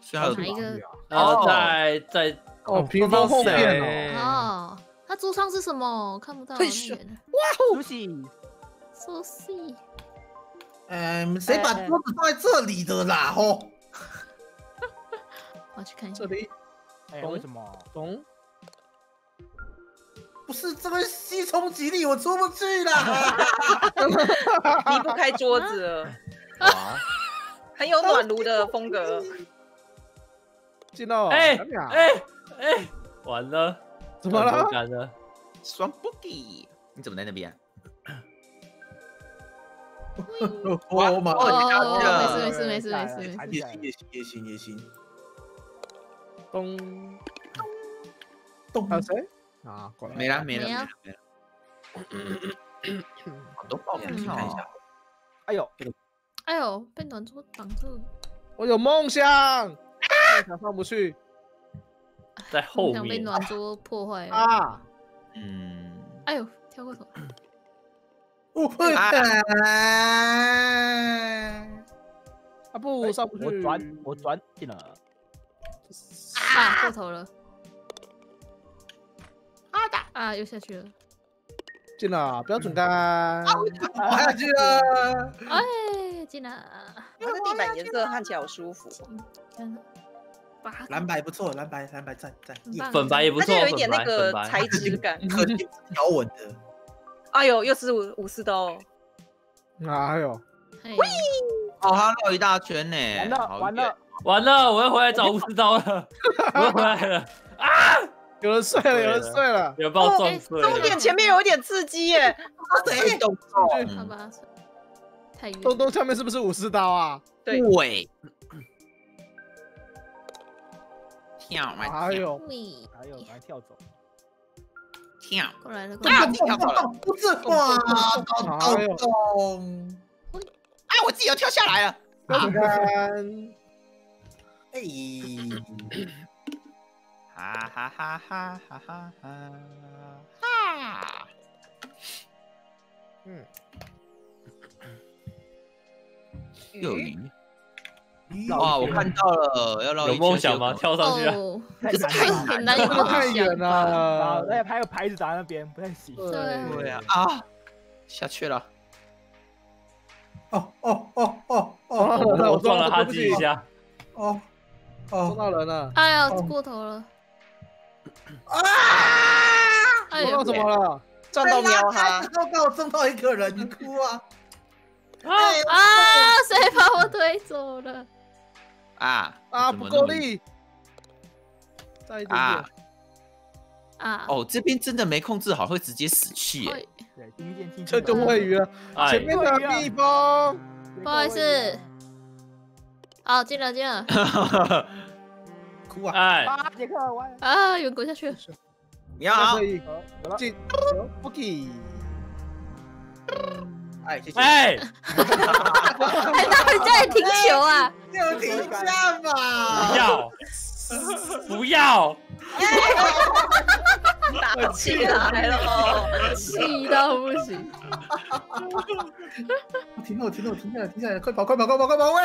是还有哪一个？然后在在哦，屏风后面哦。 他桌上是什么？看不到。哇哦 ，so sweet。嗯，谁把桌子放在这里的啦？吼！我去看一下。这里。哎，为什么？懂？不是这个西冲击力，我出不去啦。离不开桌子。啊！很有暖炉的风格。进到。哎哎哎！完了。 怎么了？双 boogie， 你怎么在那边？我我马上没事没事没事没事没事。也行也行也行也行。咚咚，还有谁？啊，没了没了没了没了。好多爆点，看一下。哎呦，哎呦，被暖桌挡住。我有梦想，梦想上不去。 在后面被暖桌破坏啊！嗯，哎呦，跳过头！我会的。啊不，我上不去。我转，我转进了。啊，过头了。啊打啊，又下去了。进了，不要准干。啊，我下去了。哎，进了。它的地板颜色看起来好舒服。看。 蓝白不错，蓝白蓝白赞赞，粉白也不错，它就有一点那个材质感，可是条纹的。哎呦，又是武武士刀，哎呦，喂，哦，他绕一大圈呢，完了完了完了，我要回来找武士刀了，我要回来了啊！有人睡了，有人睡了，有人把我撞碎了。终点前面有点刺激耶，他谁懂？好吧，太远。东东下面是不是武士刀啊？对。 跳，还有，还有，还跳走，跳过来了，过来了，跳过来了，不是哇，咚咚咚！哎，我自己又跳下来了，好看，哎，哈哈哈哈哈哈哈哈，嗯，有鱼。 哇！我看到了，要绕有梦想吗？跳上去啊！太难了，太远了。而且还有牌子打在那边，不太行。对呀，啊，下去了。哦哦哦哦哦！我撞了他自己一下。哦，哦，撞到人了！哎呀，过头了！啊！哎呀，撞到什么了？撞到喵哈！糟糕，撞到一个人，你哭啊！啊！谁把我推走了？啊啊！不够力！再一点点！啊！哦，这边真的没控制好，会直接死气耶！对，第一件听这就喂鱼了，前面的蜜蜂。不好意思。 哦，进了进了，哭啊！哎，杰克，我啊，有人滚下去了。你好，进 ，Bucky。哎，谢谢。哎，那人家也停球啊！就停下嘛！不要，不要！打起来了，气到不行！停了，停了，停下来，停下来，快跑，快跑，快跑，快跑！喂！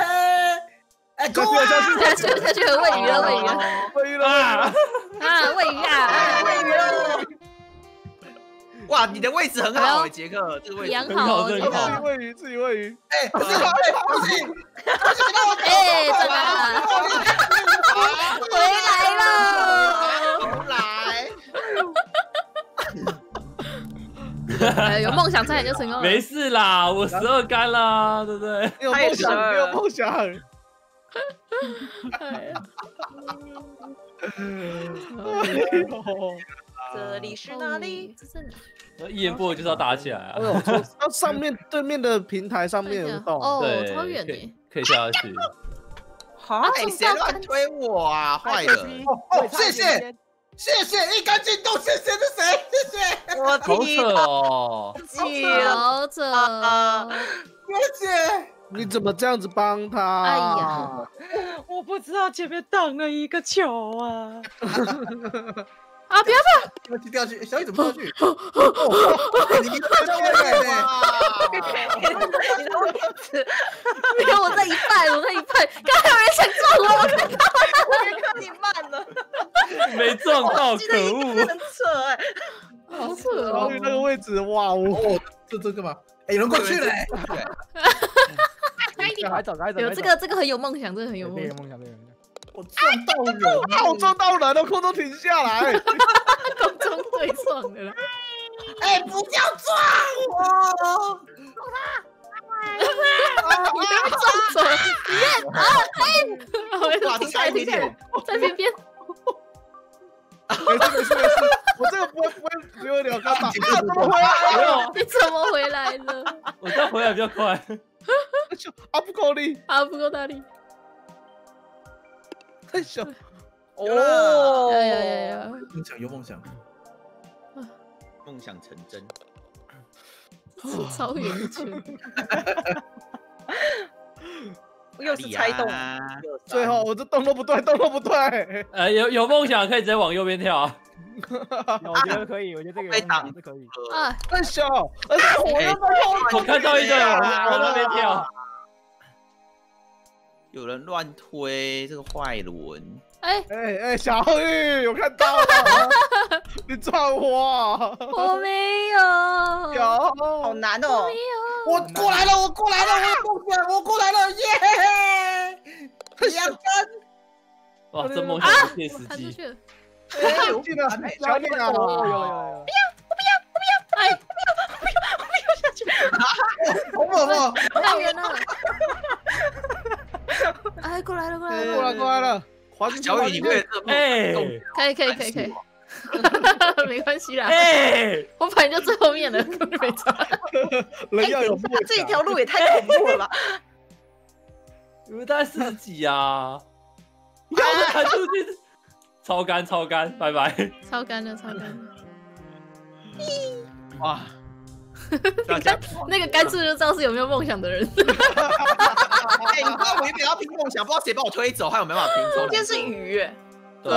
哎，下去下去下去，喂鱼了喂鱼了喂鱼了啊！喂鱼啊！喂鱼了！哇，你的位置很好哎，杰克，这个位置很好，自己喂鱼自己喂鱼。哎，不是跑嘞跑不行！哎，真的，回来了，回来。有梦想差点就成功了。没事啦，我十二杆啦，对不对？没有梦想，没有梦想。 这里是哪里？那一言不合就是要打起来啊！那上面对面的平台上面有洞，哦，超远耶，可以下去。好，谁乱推我啊？坏了！哦，谢谢，谢谢，一杆进洞，谢谢是谁？谢谢。我好扯哦，好扯，谢谢。 你怎么这样子帮他？哎呀，我不知道前面挡了一个球啊！啊，不要不要！掉去，小雨怎么掉去？你别掉下来嘞！你的位置，没有我在一半，我在一半。刚才有人想撞我，我看到了，杰克你慢了，没撞到，可恶！很扯哎，好扯哦！小雨那个位置，哇，我这这干嘛？哎，有人过去了。 有这个，这个很有梦想，这个很有梦想，这个我撞到人了，我撞到人了，空中停下来，空中对撞的了。哎，不要撞我！撞他！你被撞走了！你看啊，哎，再停点，在边边。没事没事没事，我这个不会不会不会聊干嘛？你怎么回来了？你怎么回来了？我这回来比较快。 啊不够力，啊不够大力，太小哦！有有有有梦想有梦想，梦想成真，超远去！又是猜洞，最后我这洞都不对，洞都不对。呃，有有梦想可以直接往右边跳。 我觉得可以，我觉得这个被挡是可以。啊，太小，而且我又被我看到一个，我都没跳。有人乱推这个坏轮。哎哎哎，小玉，我看到了，你撞我。我没有。有，好难哦。我过来了，我过来了，我过来了，我过来了，耶！两根。哇，这梦想变司机。 我进了，小点啊！不要，我不要，我不要！哎，不要，不要，不要下去！好猛哦！太远了！哎，过来了，过来了，过来，过来了！小雨，你为了这梦，哎，可以，可以，可以，可以，没关系啦。哎，我反正就最后面了，根本没差。人要有梦，这条路也太恐怖了吧！你们大概四十几啊？你看我弹出去。 超干超干，拜拜！超干了，超干了！哇！你看那个干脆就知道是有没有梦想的人。哎，你知道我原本要拼梦想，不知道谁把我推走，还有没办法拼中。中间是鱼，对。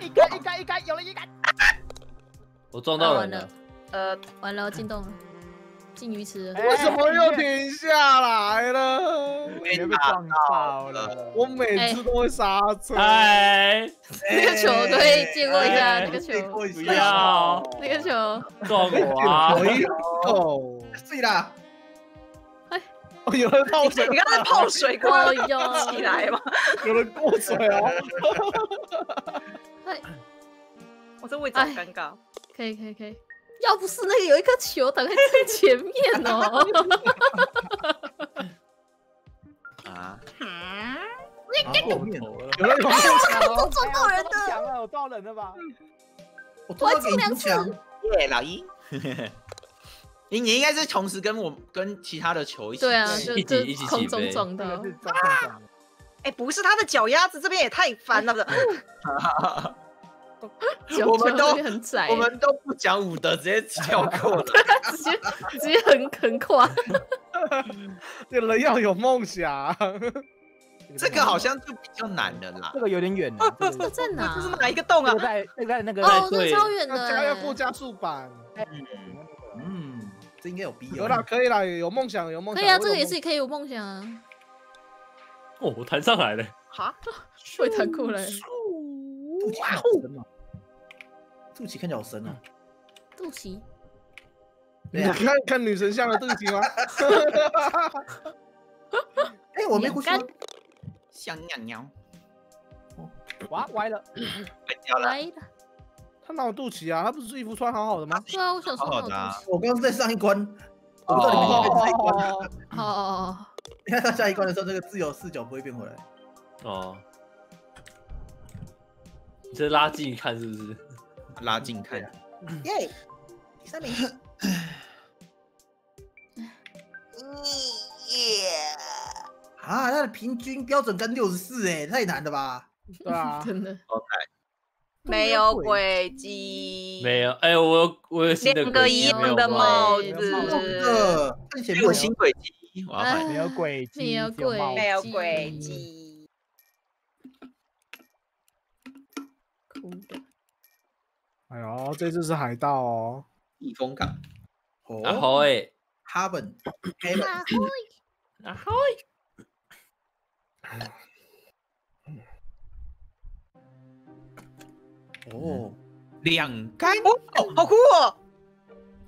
一杆一杆一杆，有了一杆！我撞到人了。呃，完了，进洞了，进鱼池。为什么又停下来了？ 被撞到了，我每次都会刹车。哎，那个球可以借过一下，那个球不要，那个球撞我啊！哎呦，对啦，哎，哦，有人泡水，你刚才泡水过起来吗？有人过水哦。我这位置好尴尬。可以可以可以，要不是那个有一颗球挡在最前面哦。啊？啊？你给我面头了！有人有人撞到人的，我撞到人了吧？我撞到两次。耶，老一。 你你应该是同时跟我跟其他的球一起，对啊，一起一起空中撞到。哎，不是他的脚丫子这边也太烦了，我们都很窄，我们都不讲武德，直接跳过了，直接直接很很跨。这人要有梦想，这个好像就比较难了啦，这个有点远了。这个在哪？这是哪一个洞啊？在在那个哦，那超远的，加要附加速版。 嗯，这应该有必要。有啦，可以啦，有梦想，有梦想。可以啊，这个也是可以有梦想啊。哦，我弹上来了。哈，会弹过来。肚脐看起来好深啊！肚脐看起来好深啊！肚脐。你看看女神像的肚脐吗？哎，我没胡说。想尿尿。哇，歪了。歪了。 他哪有肚脐啊？他不是衣服穿好好的吗？对啊，我想说好的。我刚刚在上一关，我不知道你们在上一关。哦哦哦！你看到下一关的时候，这个自由视角不会变回来。哦。你这拉近看是不是？拉近看。耶！第三名。耶！啊，他的平均标准跟六十四哎，太难了吧？对啊，真的。OK。 没有轨迹，没有。哎，我我有新的，两个一样的帽子，没有新轨迹，没有轨迹，没有轨迹，没有轨迹。哭的。哎呦，这次是海盗哦，避风港。然后哎 ，Heaven， 然后哎。 哦，两杆哦，好酷哦！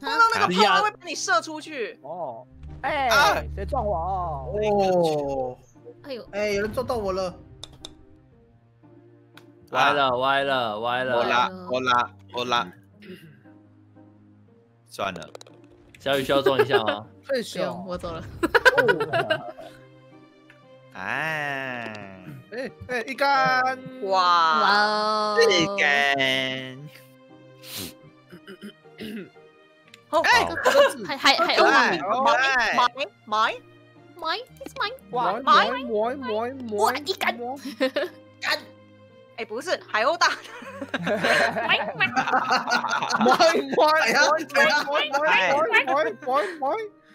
碰到那个炮会把你射出去哦。哎，谁撞我哦？哦，哎呦，哎，有人撞到我了！歪了，歪了，歪了！我拉，我拉，我拉！算了，小雨需要撞一下吗？不行，我走了。哎。 哎哎，一杆！哇，一杆！好，哎，还还还 ，mine mine mine it's mine，mine mine mine mine， 一杆，杆！哎，不是海鸥大 ，mine mine mine mine mine mine mine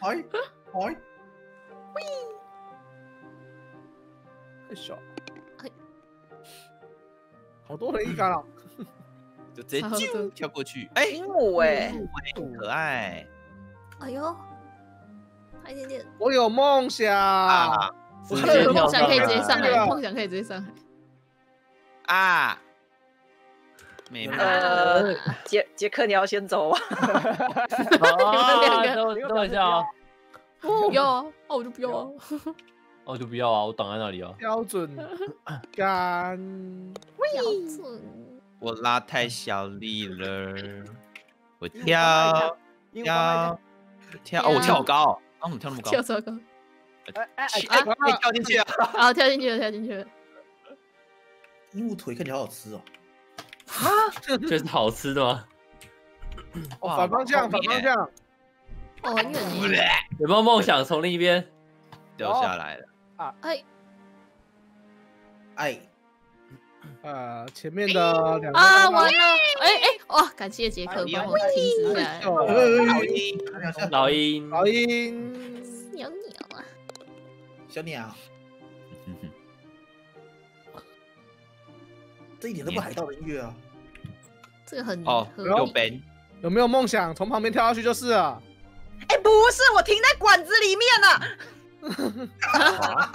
mine mine， 喂，太小。 好多人一杆了，就直接跳过去。哎，鹦鹉哎，可爱。哎呦，快点点！我有梦想，梦想可以直接上来，梦想可以直接上来。啊，美梦。呃，杰杰克，你要先走啊！你们两个，等一下啊！不要啊！哦，我就不要啊！哦，就不要啊！我挡在那里啊！标准杆。 我拉太小力了，我跳跳跳哦，我跳好高，啊，我跳那么高，跳超高，哎哎哎，跳进去了，啊，跳进去了，跳进去了。鹦鹉腿看起来好好吃哦，啊，这是好吃的吗？哇，反方向，反方向，哦，很远，有没有梦想从另一边掉下来了？啊，哎，哎。 呃，前面的两个啊，完了！哎哎，哇，感谢杰克帮我停止下来。老鹰，老鹰，老鹰，鸟鸟啊，小鸟，这一点都不海盗的音乐啊！这个很哦，有本，有没有梦想？从旁边跳下去就是了。哎，不是，我停在管子里面了。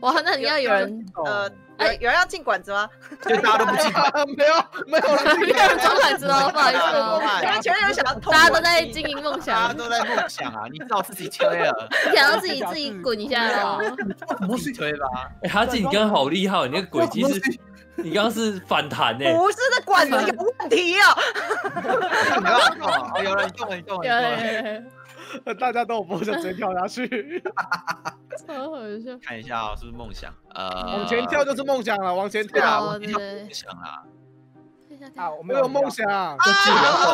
哇，那你要有人呃。哎，有人要进馆子吗？就大家都不进，没有没有人进馆子哦，不好意思哦，因为前面有想要，大家都在经营梦想，大家都在梦想啊，你知道自己推了，你想要自己自己滚一下喽，不是推吧？哎，哈记，你刚刚好厉害，你那个轨迹是，你刚刚是反弹哎，不是那管子有问题啊，有人动了，你动了，大家都有梦想，直接跳下去。超好笑！看一下啊，是不是梦想？呃，往前跳就是梦想了，往前跳，往前跳梦想啊！啊，我没有梦想啊！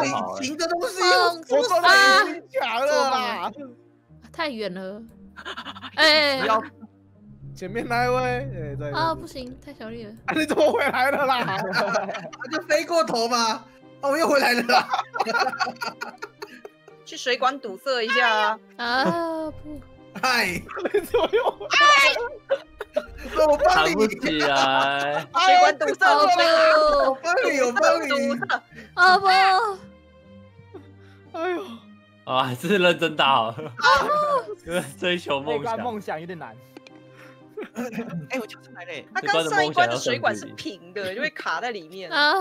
隐形的东西，我做到隐形墙了啦！太远了，哎，前面那一位，对啊，不行，太小力了。啊，你怎么回来了啦？就飞过头嘛！哦，我又回来了啦！去水管堵塞一下啊！不。 嗨，左右，哎，我帮你，起来，水管堵塞，我帮你，我帮你，阿波，哎呦，啊，还是认真打好，追求梦想，梦想有点难。哎，我就是来嘞，他刚上一关的水管是平的，就会卡在里面啊，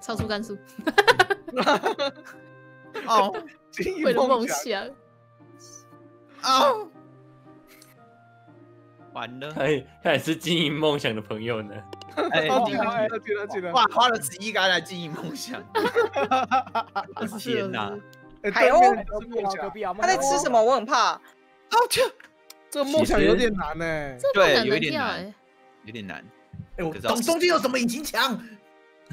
超出甘肃，哦，为了梦想。 啊！完了，哎，他也是经营梦想的朋友呢。哎，记得记得，哇，花了十一个来经营梦想。天哪！海鸥，他在吃什么？我很怕。好吃，这梦想有点难呢。对，有一点难，有点难。哎，我懂中间有什么隐形墙？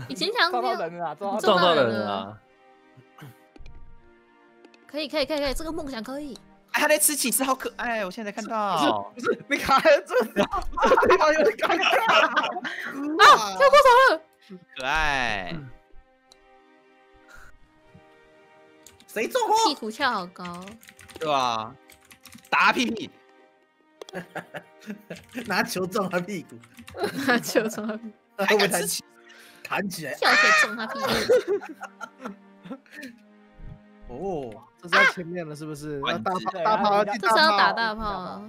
隐形墙撞到人了，撞到人了。可以可以可以可以，这个梦想可以。 哎，他在吃起司，好可爱！我现在才看到。不是，不是，你卡在这里，这地方有点尴尬。啊，跳过手了。可爱。谁中过？屁股翘好高。对吧？打屁屁。拿球撞他屁股。拿球撞他屁股。还敢吃起？弹起来。跳起来撞他屁股。 哦，这是在前面了，是不是？要大炮，大炮，这是要打大炮，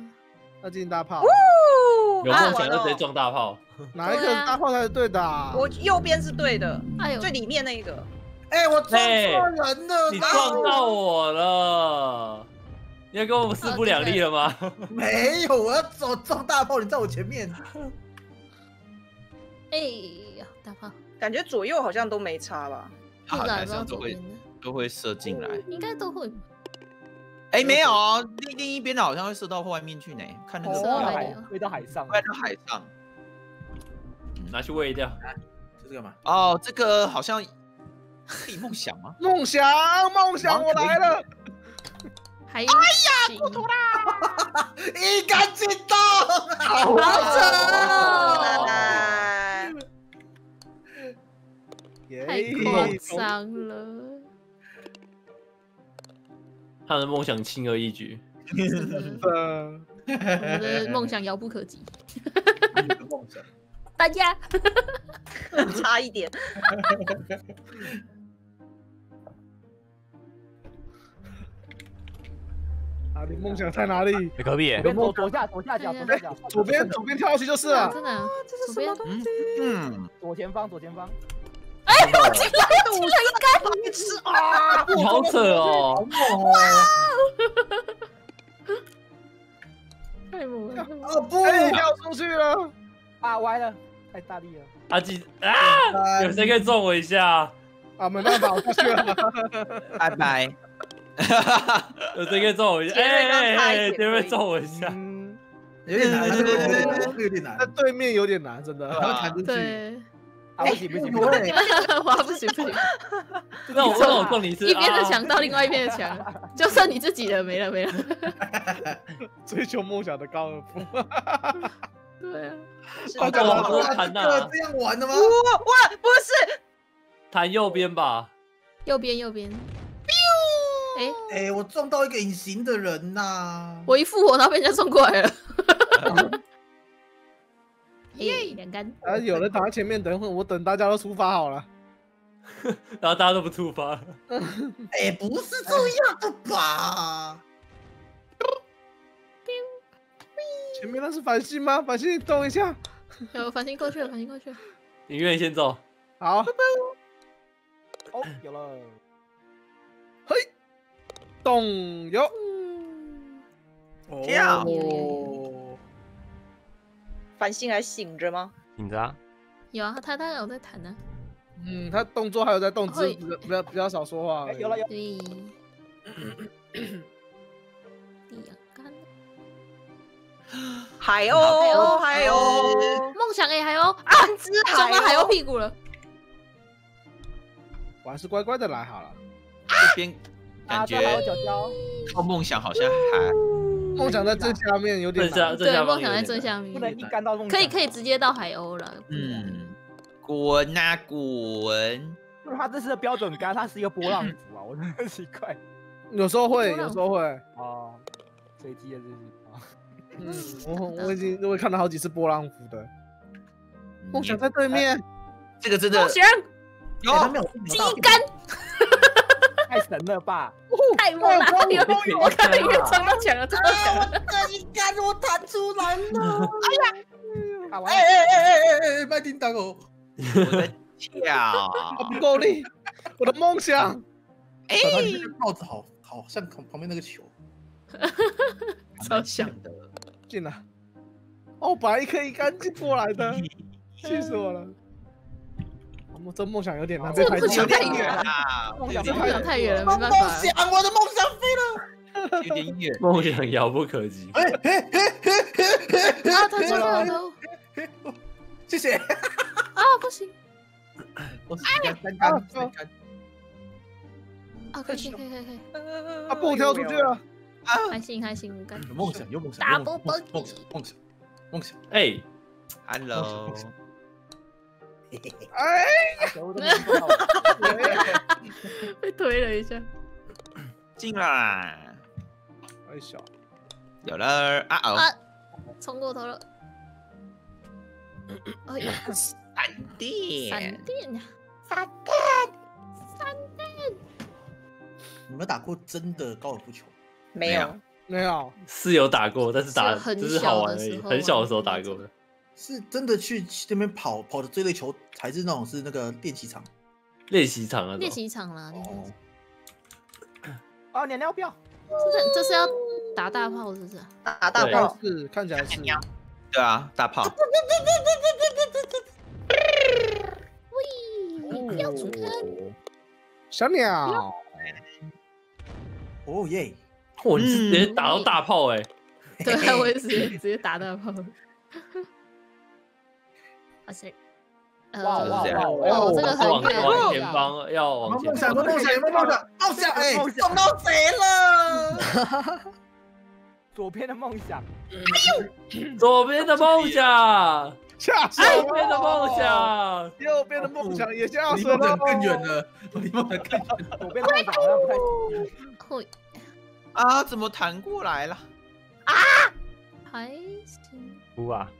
要进大炮。有梦想就直接撞大炮，哪一个大炮才是对的？我右边是对的，最里面那个。哎，我撞错人了，你撞到我了，你要跟我势不两立了吗？没有，我要走撞大炮，你在我前面。哎呀，大炮，感觉左右好像都没差吧？好像都左边。 都会射进来，应该都会。哎，没有啊，另另一边的好像会射到外面去呢。看那个海，喂到海上，喂到海上，拿去喂掉。这是干嘛？哦，这个好像可以梦想吗？梦想，梦想，我来了。哎呀，过头啦！一杆进洞，好准！太夸张了。 他的梦想轻而易举，我的梦想遥不可及。大家差一点。啊，你梦想在哪里？你隔壁。左左下左下角左下角。左边左边跳下去就是了。真的，这是什么东西？嗯，左前方左前方。 哎，我进来了，进来一杆好吃啊！你好扯哦！哇，太猛了！哦不，跳出去了！啊歪了，太大力了！阿基啊，有谁可以撞我一下？啊，没办法，我出去了。拜拜。有谁可以撞我一下？哎哎，有人撞我一下。有点难，有点难，有点难。那对面有点难，真的。然后弹出去。 不行不行，我不行不行。那我那我撞你一次，一边的墙到另外一边的墙，就剩你自己的没了没了。追求梦想的高尔夫。对啊。我干嘛不弹呐？这样玩的吗？哇，不是。弹右边吧。右边右边。哎哎，我撞到一个隐形的人呐！我一复活，然后被人家撞过来了。 耶，两杆！啊，有人躺在前面等会，我等大家都出发好了，然后大家都不出发。哎，不是这样的吧？前面那是繁星吗？繁星，你动一下。有繁星过去了，繁星过去了。影院先走，好，拜拜。哦，有了，嘿，动有，跳，繁星还醒着吗？醒着啊，有啊，他他有在弹呢。嗯，他动作还有在动，只比较比较少说话。有了有。对。 海鸥，海鸥，梦想哎，海鸥啊，撞到海鸥屁股了。我还是乖乖的来好了。这边感觉靠梦想好像还，梦想在正下面有点难。对，梦想在正下面，不能一竿到梦想。可以可以直接到海鸥了。嗯，滚啊滚！就是他这次的标准杆，他是一个波浪鼓啊，我真的奇怪。有时候会，有时候会。哦，随机的这是。 嗯，我我已经我看了好几次波浪鼓的，梦想在对面，这个真的梦想有鸡肝，太神了吧！太猛了！我看你越撞到墙了，撞到墙了！鸡肝我弹出来了！哎呀！哎哎哎哎哎！麦叮当哦！我的脚，我不够力，我的梦想。哎，帽子好好像旁旁边那个球，超像的。 进来！哦，本来可以干净过来的，气死我了！我这梦想有点难，这不行太远了，梦想太远了，没办法。梦想，我的梦想飞了，有点远，梦想遥不可及。哎哎哎哎哎！啊，他撞到了！谢谢。啊，不行！我三杆，三杆。啊，可以可以可以。啊，蹦跳出去了。 还行还行，有梦想有梦想，有梦想梦想梦想梦想，哎 ，hello， 哎，被推了一下，进来，哎小，有了啊哦，冲过头了，哎呀，闪电，闪电呀，闪电，闪电，你们打过真的高尔夫球？ 没有，没有是有打过，但是打只是好玩而已。很小的时候打过的，是真的去那边跑跑的追垒球，还是那种是那个练习场？练习场啊，练习场啦。哦，鸟鸟票，这这是要打大炮是不是？打大炮是看起来是。对啊，大炮。喂，不要出坑！小鸟。哦耶！ 我直接打到大炮哎！对，我也是直接打大炮。哇塞！哇哇哇！这个很远，往前方要往前。梦想，梦想，有没有梦想？梦想哎，撞到谁了？左边的梦想。哎呦！左边的梦想，吓死我！右边的梦想，右边的梦想也吓死了。更远了，离梦想更远了。左边的梦想好像不太。会。 啊！怎么弹过来了？啊！还行。不啊！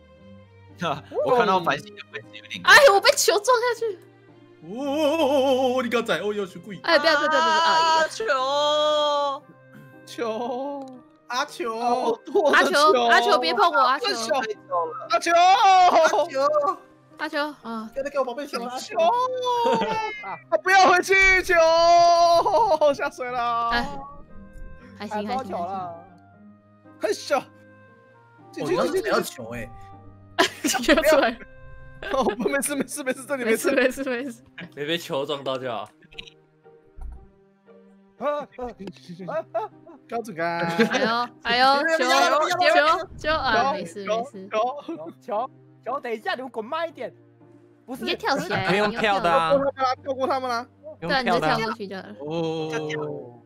哈！我看到繁星的位置有点……哎，我被球撞下去。哦哦哦哦哦！你刚才哦要去故意……哎，不要不要不要！啊球！球！阿球！阿球！阿球！别碰我！阿球！阿球！阿球！阿球！啊！给他给我宝贝球！球！啊！不要回去！球！下水了！哎。 还行还行了，很小，我刚才要球哎，球出来，哦不没事没事没事，这里没事没事没事，没被球撞到就好。啊啊啊！高准杆，哎呦哎呦，球球球啊，没事没事，球球球，等一下你们滚慢一点，不是，你跳起来，不用跳的啊，跳过他们啦，对，你就跳过去就好了。哦。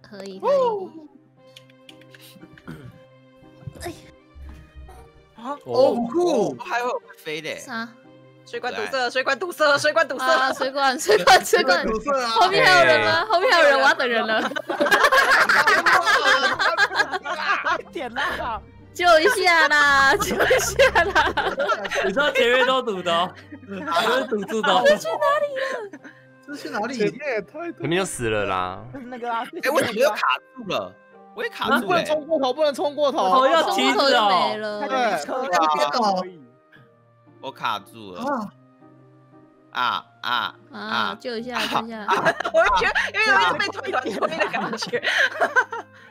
可以，哎呀，啊，哦，酷，还有飞嘞，啥？水管堵塞，水管堵塞，水管堵塞，水管，水管，水管堵塞啊！后面还有人吗？后面还有人，我要等人了。点啦，救一下啦，救一下啦！你知道前面都堵的，都是堵住的。这去哪里了？ 这去哪里？前面也太……前面就死了啦。那个啊，哎，为什么又卡住了？我也卡住了、欸，不能冲过头，不能冲过头，头要停止哦。对，我卡住了。啊啊啊！救一下，救一下！我就觉得有一种被推来推去的感觉。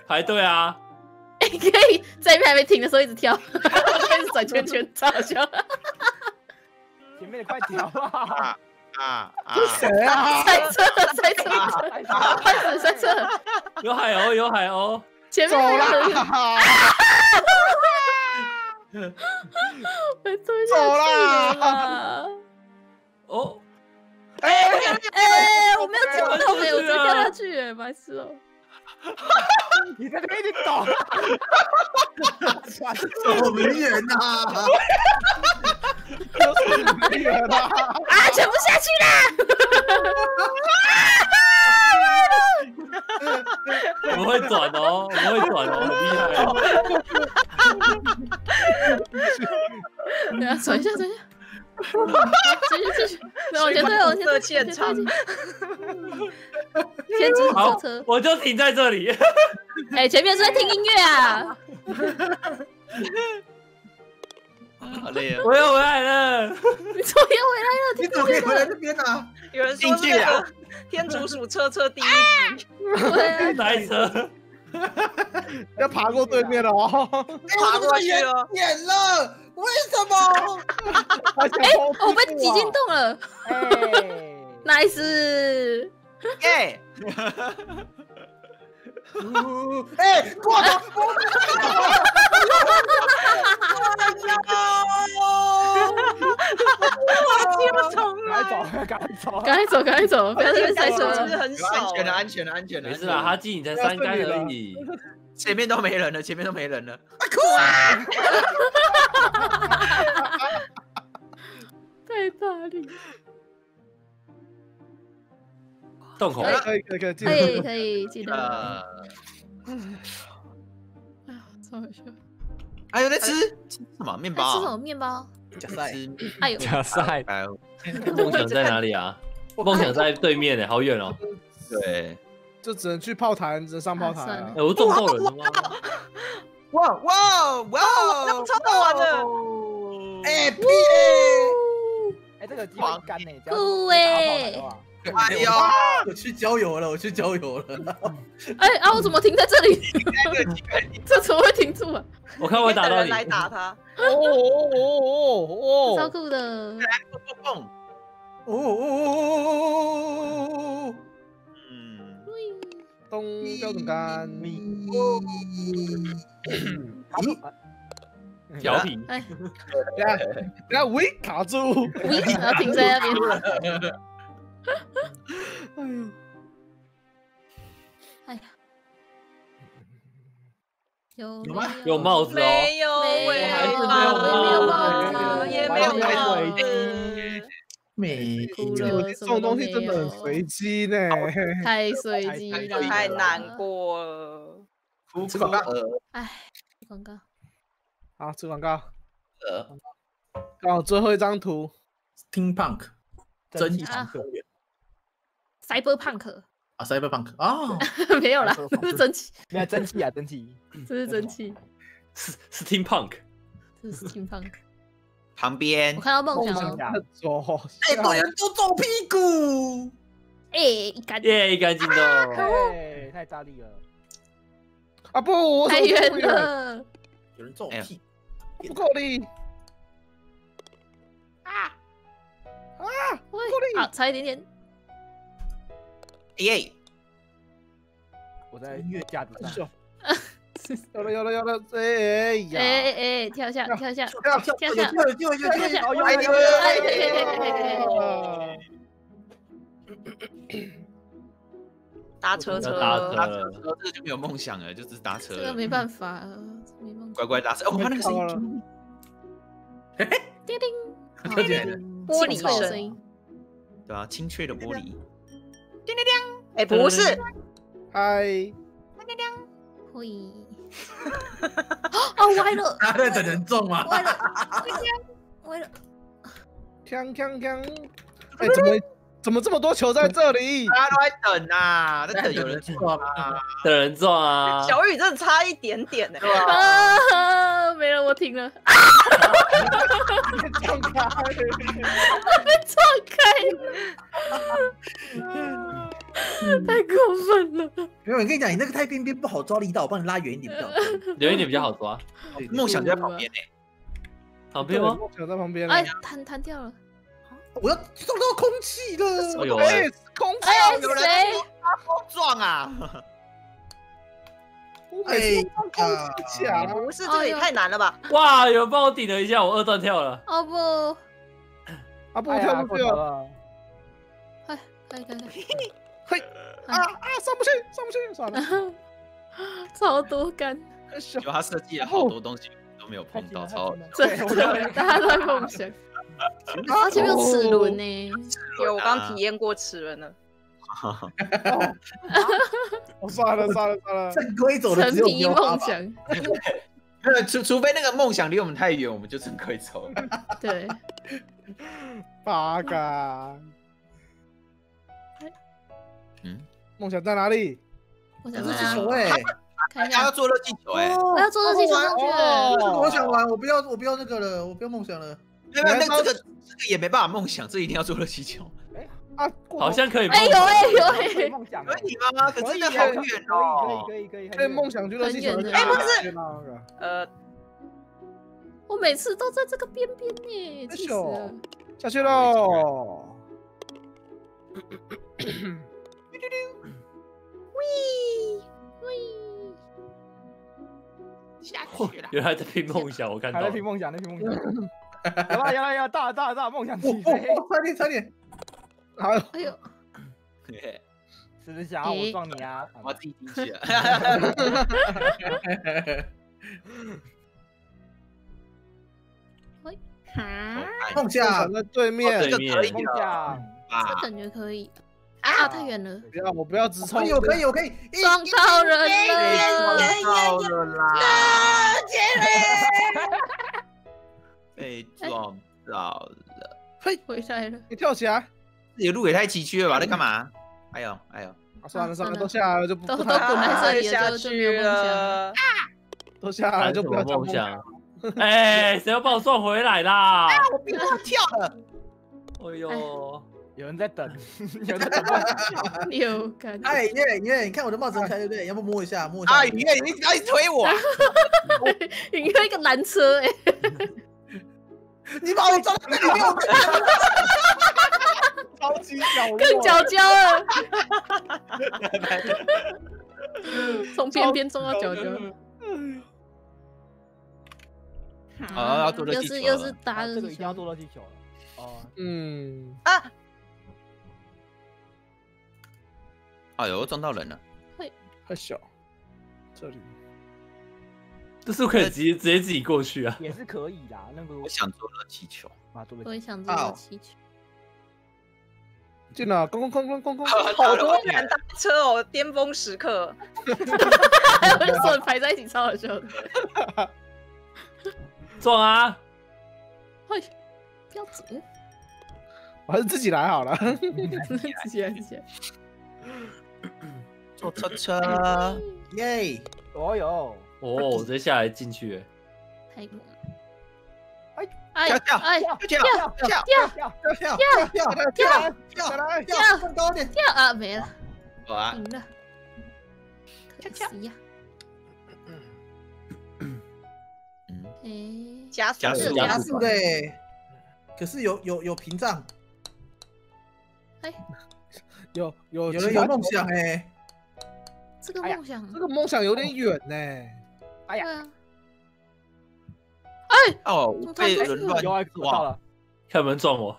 排队啊！你可以在一边还没停的时候一直跳，开始转圈圈，超好笑。前面的快跳啊！啊！是谁啊？塞车了，塞车了，开始塞车了。有海鸥，有海鸥。前面走啦！走啦！哦，哎哎，我没有跳到没有，我直接掉下去哎，白痴哦！你在那里倒，守门员呐！守门员呐！啊，全部下去啦！我们会转哦，我们会转哦，很厉害！等下转一下，转一下。继续继续，我觉得我先进现场，先进火车，我就停在这里。哎，前面是在听音乐啊！好累啊！我又回来了，你怎么又回来了？你怎么可以回来这边呢？有人说这个天竺鼠车车第一集，哪一车？要爬过对面了哦，爬过去了，点了。 为什么？哎，我被挤进洞了。nice， 耶！哎，过头！我接不中了。赶紧走，赶紧走，赶紧走，不要再塞车了。安全的，安全的，安全的。没事啦，哈基，你才三杆而已。 前面都没人了，前面都没人了，啊酷啊！太大力，洞口可以可以可以可以可以记得。哎呀，超搞笑！哎呦，在吃吃什么面包？吃什么面包？加塞，哎呦，加塞！梦想在哪里啊？梦想在对面呢，好远哦。对。 就只能去炮台，只能上炮台啊！哎，我中到人了吗？哇哇哇！超好玩的！哎，屁！哎，这个鸡毛干呢？酷哎！哎呀，我去郊游了，我去郊游了！哎啊，我怎么停在这里？这怎么会停住啊？我看我打到你，来打他！哦哦哦哦哦！超酷的！蹦哦哦哦哦哦哦！ 东标准杆，调皮，哎，等下喂卡住，喂卡停在那边，哎呦，哎呀，有有吗？有帽子哦，没有，没有帽子，也没有帽子。 没，这种东西真的很随机呢，太随机了，太难过了。吃广告，哎，吃广告，好，吃广告。呃，哦，最后一张图 ，Steampunk， 蒸汽朋克园 ，Cyberpunk， 啊 ，Cyberpunk， 哦，没有啦，这是蒸汽，没有蒸汽啊，蒸汽，这是蒸汽，是 Steampunk， 这是 Steampunk。 旁边，我看到梦想了。哎，对啊，都皱屁股。哎，一杆，耶，一杆进洞。哎，太大力了。啊不，太远了。有人皱屁，不够力。啊啊，不够力，好，差一点点。耶！我在音乐架子上。 有了有了有了！哎呀！哎哎哎！跳一下跳一下跳跳跳跳跳跳下！哎哎哎哎哎！搭车车搭车车，这就没有梦想了，就只是搭车。这个没办法，没梦想。乖乖搭车！哦，他那个声音，嘿嘿，叮叮，跳起来了，玻璃声，对啊，清脆的玻璃。叮叮叮，哎，不是，嗨，叮叮。 可以，啊歪了！他在等人中吗？歪了，歪了，歪了！锵锵锵！哎，怎么怎么这么多球在这里？大家都在等啊，在等有人撞啊，等人撞啊。小雨真的差一点点呢。对啊，没了，我停了。啊！被撞开，被撞开。 太过分了！没有，我跟你讲，你那个太边边不好抓力道，我帮你拉远一点比较好，远一点比较好抓。梦想就在旁边呢，旁边吗？梦想在旁边。哎，弹弹掉了！我要撞到空气了！哎，空气！有人拉风撞啊！哎，空气啊！不是，这也太难了吧？哇，有人帮我顶了一下，我二段跳了。哦不，啊不，跳不了。哎哎哎！ 嘿，啊啊，上不去，上不去，算了，超多杆。就他设计了好多东西都没有碰到，超真的，大家都在梦想。然后前面有齿轮呢，有我刚体验过齿轮了。我算了算了算了，正规走的只有牛爸爸。除除非那个梦想离我们太远，我们就正规走。对，八杆。 嗯，梦想在哪里？我想热气球哎，看一下要做热气球哎，我要做热气球上去。我想玩，我不要，我不要那个了，我不要梦想了。没有，那这个这个也没办法梦想，这一定要做热气球。哎啊，好像可以。哎有哎有哎，梦想可以吗？可是那好远哦。可以可以可以可以。梦想就热气球。哎不是，呃，我每次都在这个边边呢，气死了。下去喽。 喂喂，下去了！原来在拼梦想，我看到还在拼梦想，在拼梦想。来吧，来来，大大大梦想起飞！快点，快点！哎呦，是不是想要我撞你啊？我自己进去了。喂，梦想在对面，对面，梦想，这感觉可以。 啊！太远了！不要，我不要直冲！我可以，我可以！撞到人了！撞到人啦！被撞到了！嘿，回来了！你跳起来！这里路也太崎岖了吧？在干嘛？哎呦，哎呦！算了算了，都下来了就不都都滚在这里了，就没有梦想啊！都下来就不要梦想。哎，谁要把我撞回来啦？啊！我别忘跳了！哎呦！ 有人在等，有人在等。有感觉。哎耶耶，你看我的帽子拿起来对不对？要不摸一下，摸一下。哎耶，你你推我，你有一个拦车哎！你把我撞到里面，超级角落，更角角了。从边边撞到角角。啊！又是又是打热气球，一定要做热气球了。哦，嗯啊。 哎呦，撞到人了！会太小，这里，这是可以直接直接自己过去啊，也是可以啦。那个我想做热气球，我也想做热气球。进了，空空空空空空，好多人搭车哦，巅峰时刻。我就说排在一起超好笑的。撞啊！会，不要走，我还是自己来好了。自己来，自己来。 坐车车，耶！哦哟，哦，直接下来进去，太猛了！哎，跳跳哎，跳跳跳跳跳跳跳跳跳，更高点，跳啊，没了，我赢了，可惜呀。嗯，加速加速的，可是有有有屏障，哎。 有有有人有梦想哎，这个梦想，这个梦想有点远呢。哎呀，哎哦，被人乱撞了，看有没有撞我。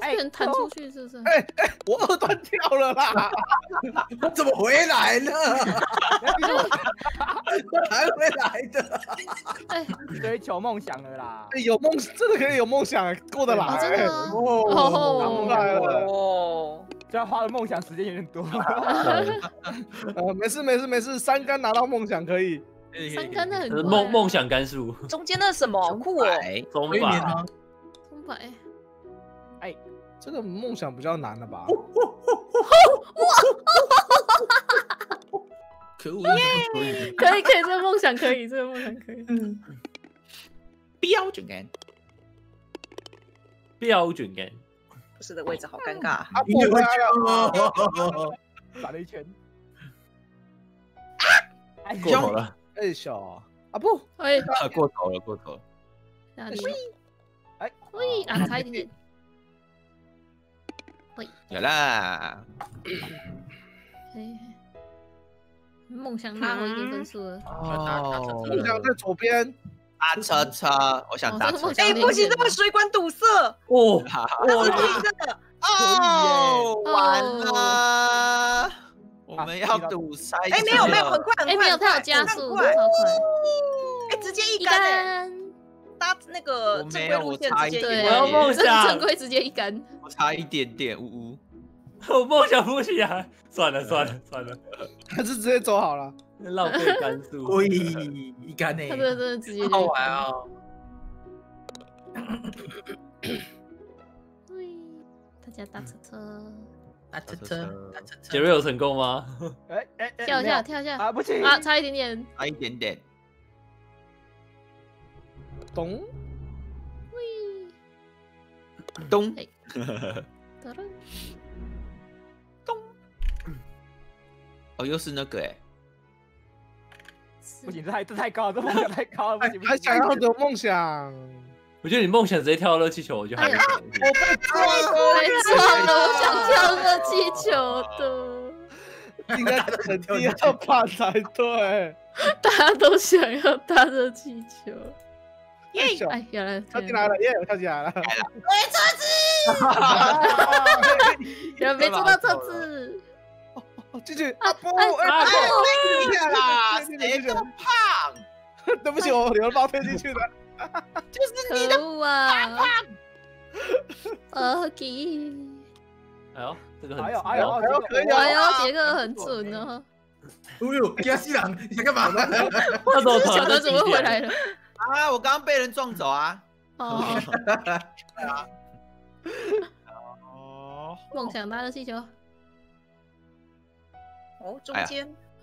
被人弹出去是不是？哎哎，我二段跳了啦，我怎么回来呢？还回来的，哎，追求梦想了啦。有梦，真的可以有梦想，过得来。真的哦，来了哦。 虽然花的梦想时间有点多，呃，没事没事没事，三杆拿到梦想可以，三杆那很多梦梦想杆数，中间那什么酷哎，钟摆，钟摆，哎，这个梦想比较难了吧？可恶！可以可以，这个梦想可以，这个梦想可以。嗯，标准感，标准感。不是的位置好尴尬。啊！打了一拳。啊！过头了。哎，小啊不，哎，过头了，过头了。哪里？哎，喂，啊，差一点点。喂，有啦。哎。 梦想拿我一定分数了。哦，梦想在左边，搭车车，我想搭车。哎，不行，这个水管堵塞。哦，我绿的。哦，完了，我们要堵塞。哎，没有没有，很快很快。哎，没有，它有加速，超快。哎，直接一杆。搭那个正规路线直接一杆。我要梦想正规直接一杆。我差一点点，呜呜。 我梦想不起来，算了算了算了，还是直接走好了，浪费甘肃。喂，一杆呢？他真的真的直接。好玩哦。对，大家搭车车，搭车车，搭车车。杰瑞有成功吗？哎哎哎！跳一下，跳一下。啊，不行啊，差一点点，差一点点。咚。喂。咚。得了。 哦，又是那个哎，不行，这太这太高了，这梦想太高了，不行，还想要的梦想，我觉得你梦想直接跳到热气球，我觉得还可以。我被抓了，被抓了，我想跳热气球的，应该肯定要怕才对。大家都想要搭热气球，耶！哎，原来跳进来了，耶！我跳进来了，来了，我也车子，原来没抓到车子。 进去！阿波，阿波，厉害啦！谁这么胖？对不起，我流包推进去的。就是你的胖胖。OK。哎呦，这个很……哎呦，哎呦，哎呦，可以啊！哎呦，杰哥很准哦。哎呦，加西郎，你想干嘛？我怎么小哥怎么回来了？啊，我刚刚被人撞走啊！哦。哦。梦想大的气球。 哦，中间，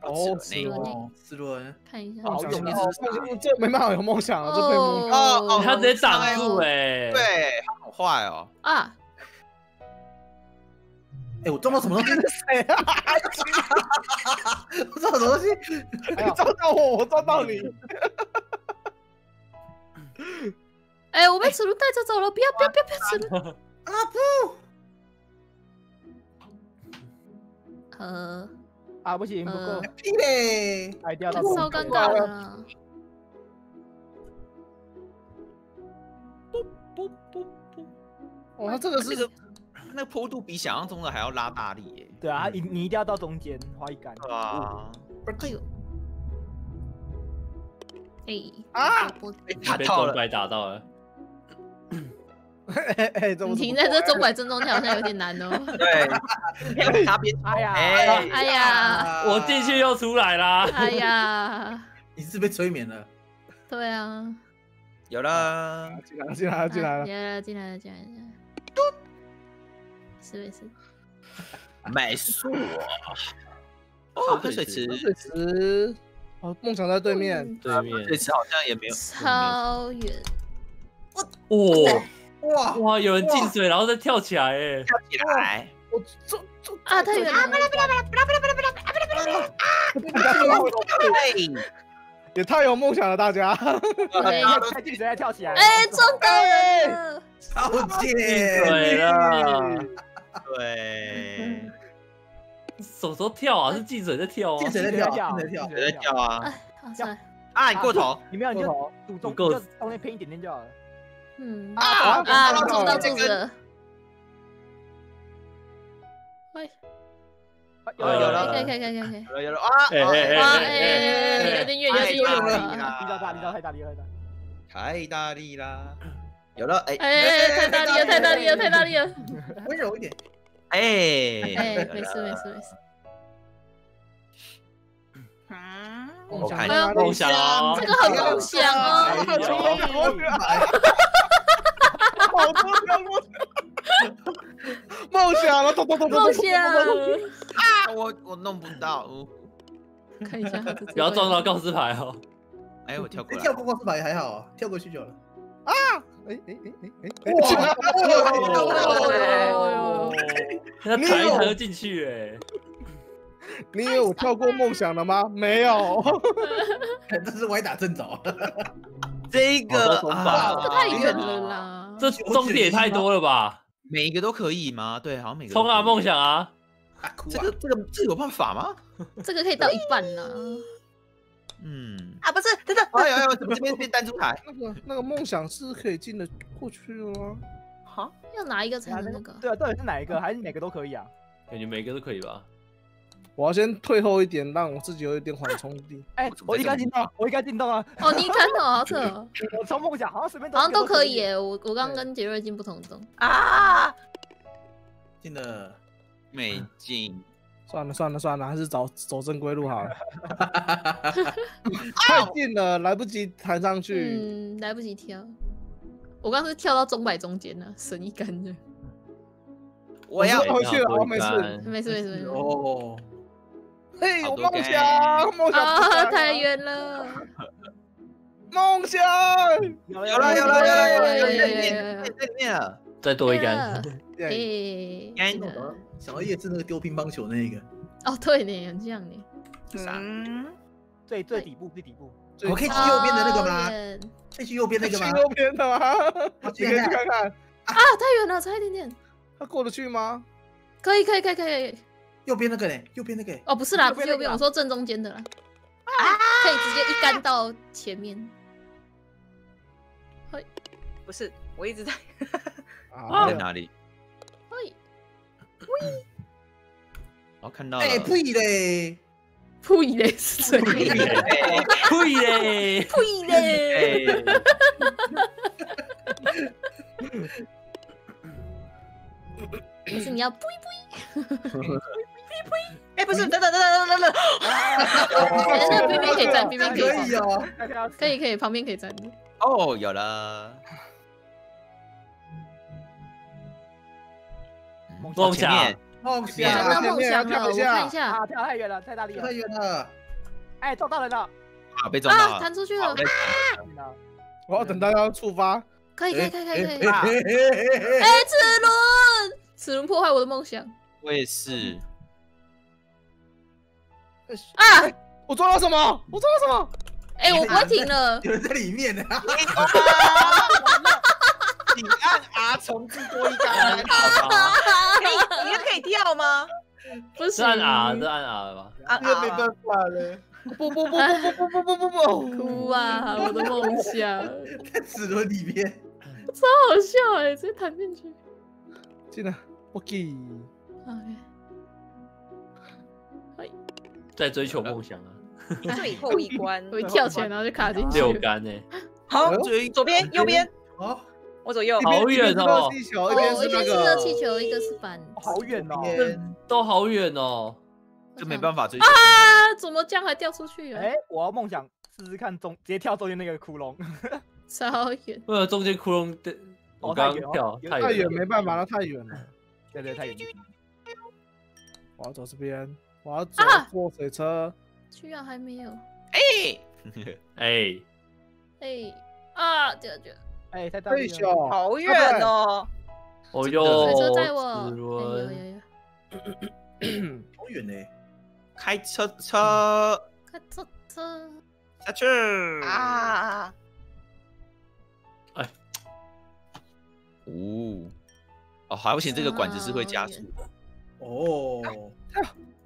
哦，四轮，四轮，看一下，好用力，这没办法有梦想了，这被蒙哦，他直接挡住哎，对，他好坏哦啊！哎，我撞到什么东西？谁啊？我撞到什么东西？你撞到我，我撞到你。哎，我被齿轮带着走了，不要不要不要不要齿轮！啊不，呃。 啊，不行，不够，屁嘞！哎，掉到，超尴尬了。不不不不，哇，这个是那坡度比想象中的还要拉大力耶。对啊，你你一定要到中间，花一杆。啊！哎呦！哎啊！被中拐打到了。哎哎，你停在这中拐正中间好像有点难哦。对，他别哎呀哎呀，我进去又出来啦。哎呀，你是被催眠了。对啊，有啦，进来了，进来了，进来了，进来了，进来了，进来了。嘟，是不是？美术。哦，喝水池，喝水池。哦，梦想在对面，对面。水池好像也没有超远。哦。 哇哇！有人进水，然后再跳起来，哎，跳起来！我中中啊！太远了！啊！不啦不啦不啦不啦不啦不啦不啦不啦不啦！啊！也太有梦想了，大家！看记者在跳起来！哎，中队了！超级对了！对，什么时候跳啊？是记者在跳啊！记者在跳，记者在跳，记者在跳啊！啊，你过头！你没有，你就赌中，就中间偏一点点就好了。嗯啊啊！中到中了！喂！ 有了有了，可以可以可以可以，有了有了啊！哎哎哎，有点远，有点远了。力道大，力道太大力了，太大力啦！有了，哎哎，太大力了，太大力了，太大力了。温柔一点，哎哎，没事没事没事。啊！梦想，这个很梦想哦。好多条路。 梦想了，梦想啊！我我弄不到，看一下，不要撞到告示牌哦。哎，我跳过来，跳过告示牌还好，跳过去就好了。啊！哎哎哎哎哎！哇！他弹一弹就进去哎。你以为我跳过梦想了吗？没有，这是歪打正着。这个太远了啦，这终点也太多了吧？ 每一个都可以吗？对，好像每个。冲啊，梦想啊！这个这个这有办法吗？这个可以到一半呢。嗯。啊，不是，等等。哎呦呦，怎么这边变弹珠台？那个那个梦想是可以进得过去的吗？哈？要哪一个才能那个？对啊，到底是哪一个？还是每个都可以啊？感觉每个都可以吧。我要先退后一点，让我自己有一点缓冲力。哎，我一杆进洞，我一杆进洞啊！哦，你一杆洞好扯。我从梦想好像随便好像都可以耶。我我刚跟杰瑞进不同洞啊，进了没进？算了算了算了，还是走走正规路好了。太近了，来不及弹上去。嗯，来不及跳。我刚是跳到钟摆中间了，省一杆的。我要回去了，我没事，没事没事没事。哦。 嘿，我梦想，梦想啊，太远了！梦想，有了，有了，有了，有了，有了，有了，在里面了，再多一杆，哎，干的，想到夜市那个丢乒乓球那个，哦，对呢，这样呢，嗯，最最底部，最底部，我可以去右边的那个吗？可以去右边那个吗？去右边的吗？你可以去看看啊，太远了，差一点点，他过得去吗？可以，可以，可以，可以。 右边那个嘞，右边那个哦，不是啦，不是右边，我说正中间的啦，啊，可以直接一杆到前面。嘿，不是，我一直在，在哪里？嘿，喂，我看到了，哎，呸嘞，呸嘞是谁？呸嘞，呸嘞，呸嘞，可是你要呸呸。 哎，不是，等等等等等等，那边边可以站，边边可以站，可以可以，旁边可以站。哦，有了，梦想，梦想，梦想了，我看一下，跳太远了，太大力了，太远了，哎，撞到人了，啊，被撞到了，弹出去了，我要等大家触发，可以可以可以可以，哎，齿轮，齿轮破坏我的梦想，我也是。 啊！我抓到什么？我抓到什么？哎，我不会停了。有人在里面呢。你按 R 重置多一杆。可以，你又可以跳吗？不是按 R， 是按 R 吧？按 R 没办法了。不不不不不不不不不！哭啊！我的梦想。在齿轮里面。超好笑哎！直接弹进去。进来 ，OK。OK。 在追求梦想啊！最后一关，我一跳起来，然后就卡进去。六杆呢？好，左边、右边。哦，我左右。好远哦！一边是热气球，一个是板。好远哦！都好远哦！这没办法追求啊！怎么这样还掉出去了？哎，我要梦想试试看中，直接跳中间那个窟窿。超远！为了中间窟窿的，我刚跳太远，没办法，那太远了。对对，太远。我要走这边。 我要坐坐水车，居然还没有！哎哎哎啊！这这哎，太大力了，好远哦！哦哟，水车载我，好远呢！开车车，开车车，下去啊！哎，哦，哦，好险，这个管子是会加速的。哦，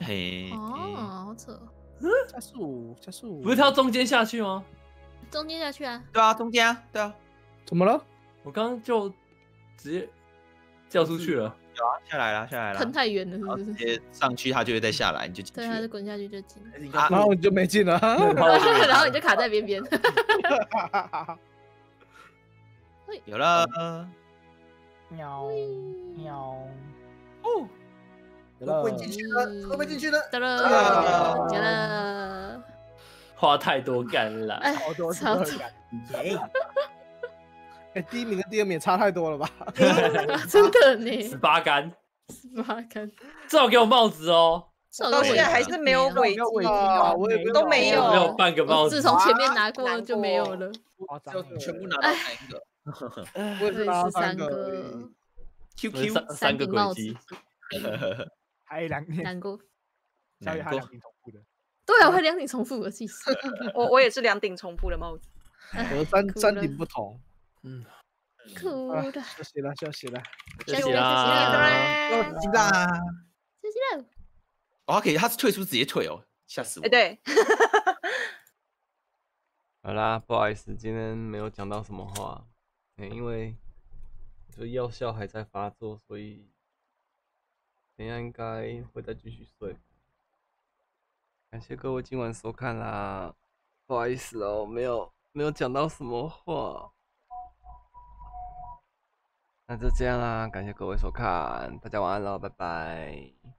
嘿。哦，好扯。加速，加速。不是跳中间下去吗？中间下去啊？对啊，中间啊，对啊。怎么了？我刚刚就直接掉出去了。 下来了，下来了，喷太远了，是不是？直接上去，它就会再下来，你就进去。对，它就滚下去就进。然后你就没进了，然后你就卡在边边。有了，喵喵，哦，有了，滚进去了，滚进去了，得了，得了，花太多干了，哎，好多干，耶。 欸、第一名跟第二名也差太多了吧？真的呢，十八杆，十八杆，至少给我帽子哦。我到现在还是没有尾巾哦，我也都没有，没有半个帽子。自从前面拿过就没有了，就全部拿到三个，我也拿三个 ，Q Q 三个帽子，还有两顶，难过，还有两顶重复的，对啊，我有两顶重复的，气死！我我也是两顶重复的帽子，我三三顶不同。 嗯，哭的，休息了，休息了，休息啦，休息啦，休息啦。哦，可以，他是退出直接退哦，吓死我！哎，对。好啦，不好意思，今天没有讲到什么话，因为就药效还在发作，所以等一下应该会再继续睡。感谢各位今晚收看啦，不好意思哦，没有没有讲到什么话。 那就这样啦，感谢各位收看，大家晚安喽，拜拜。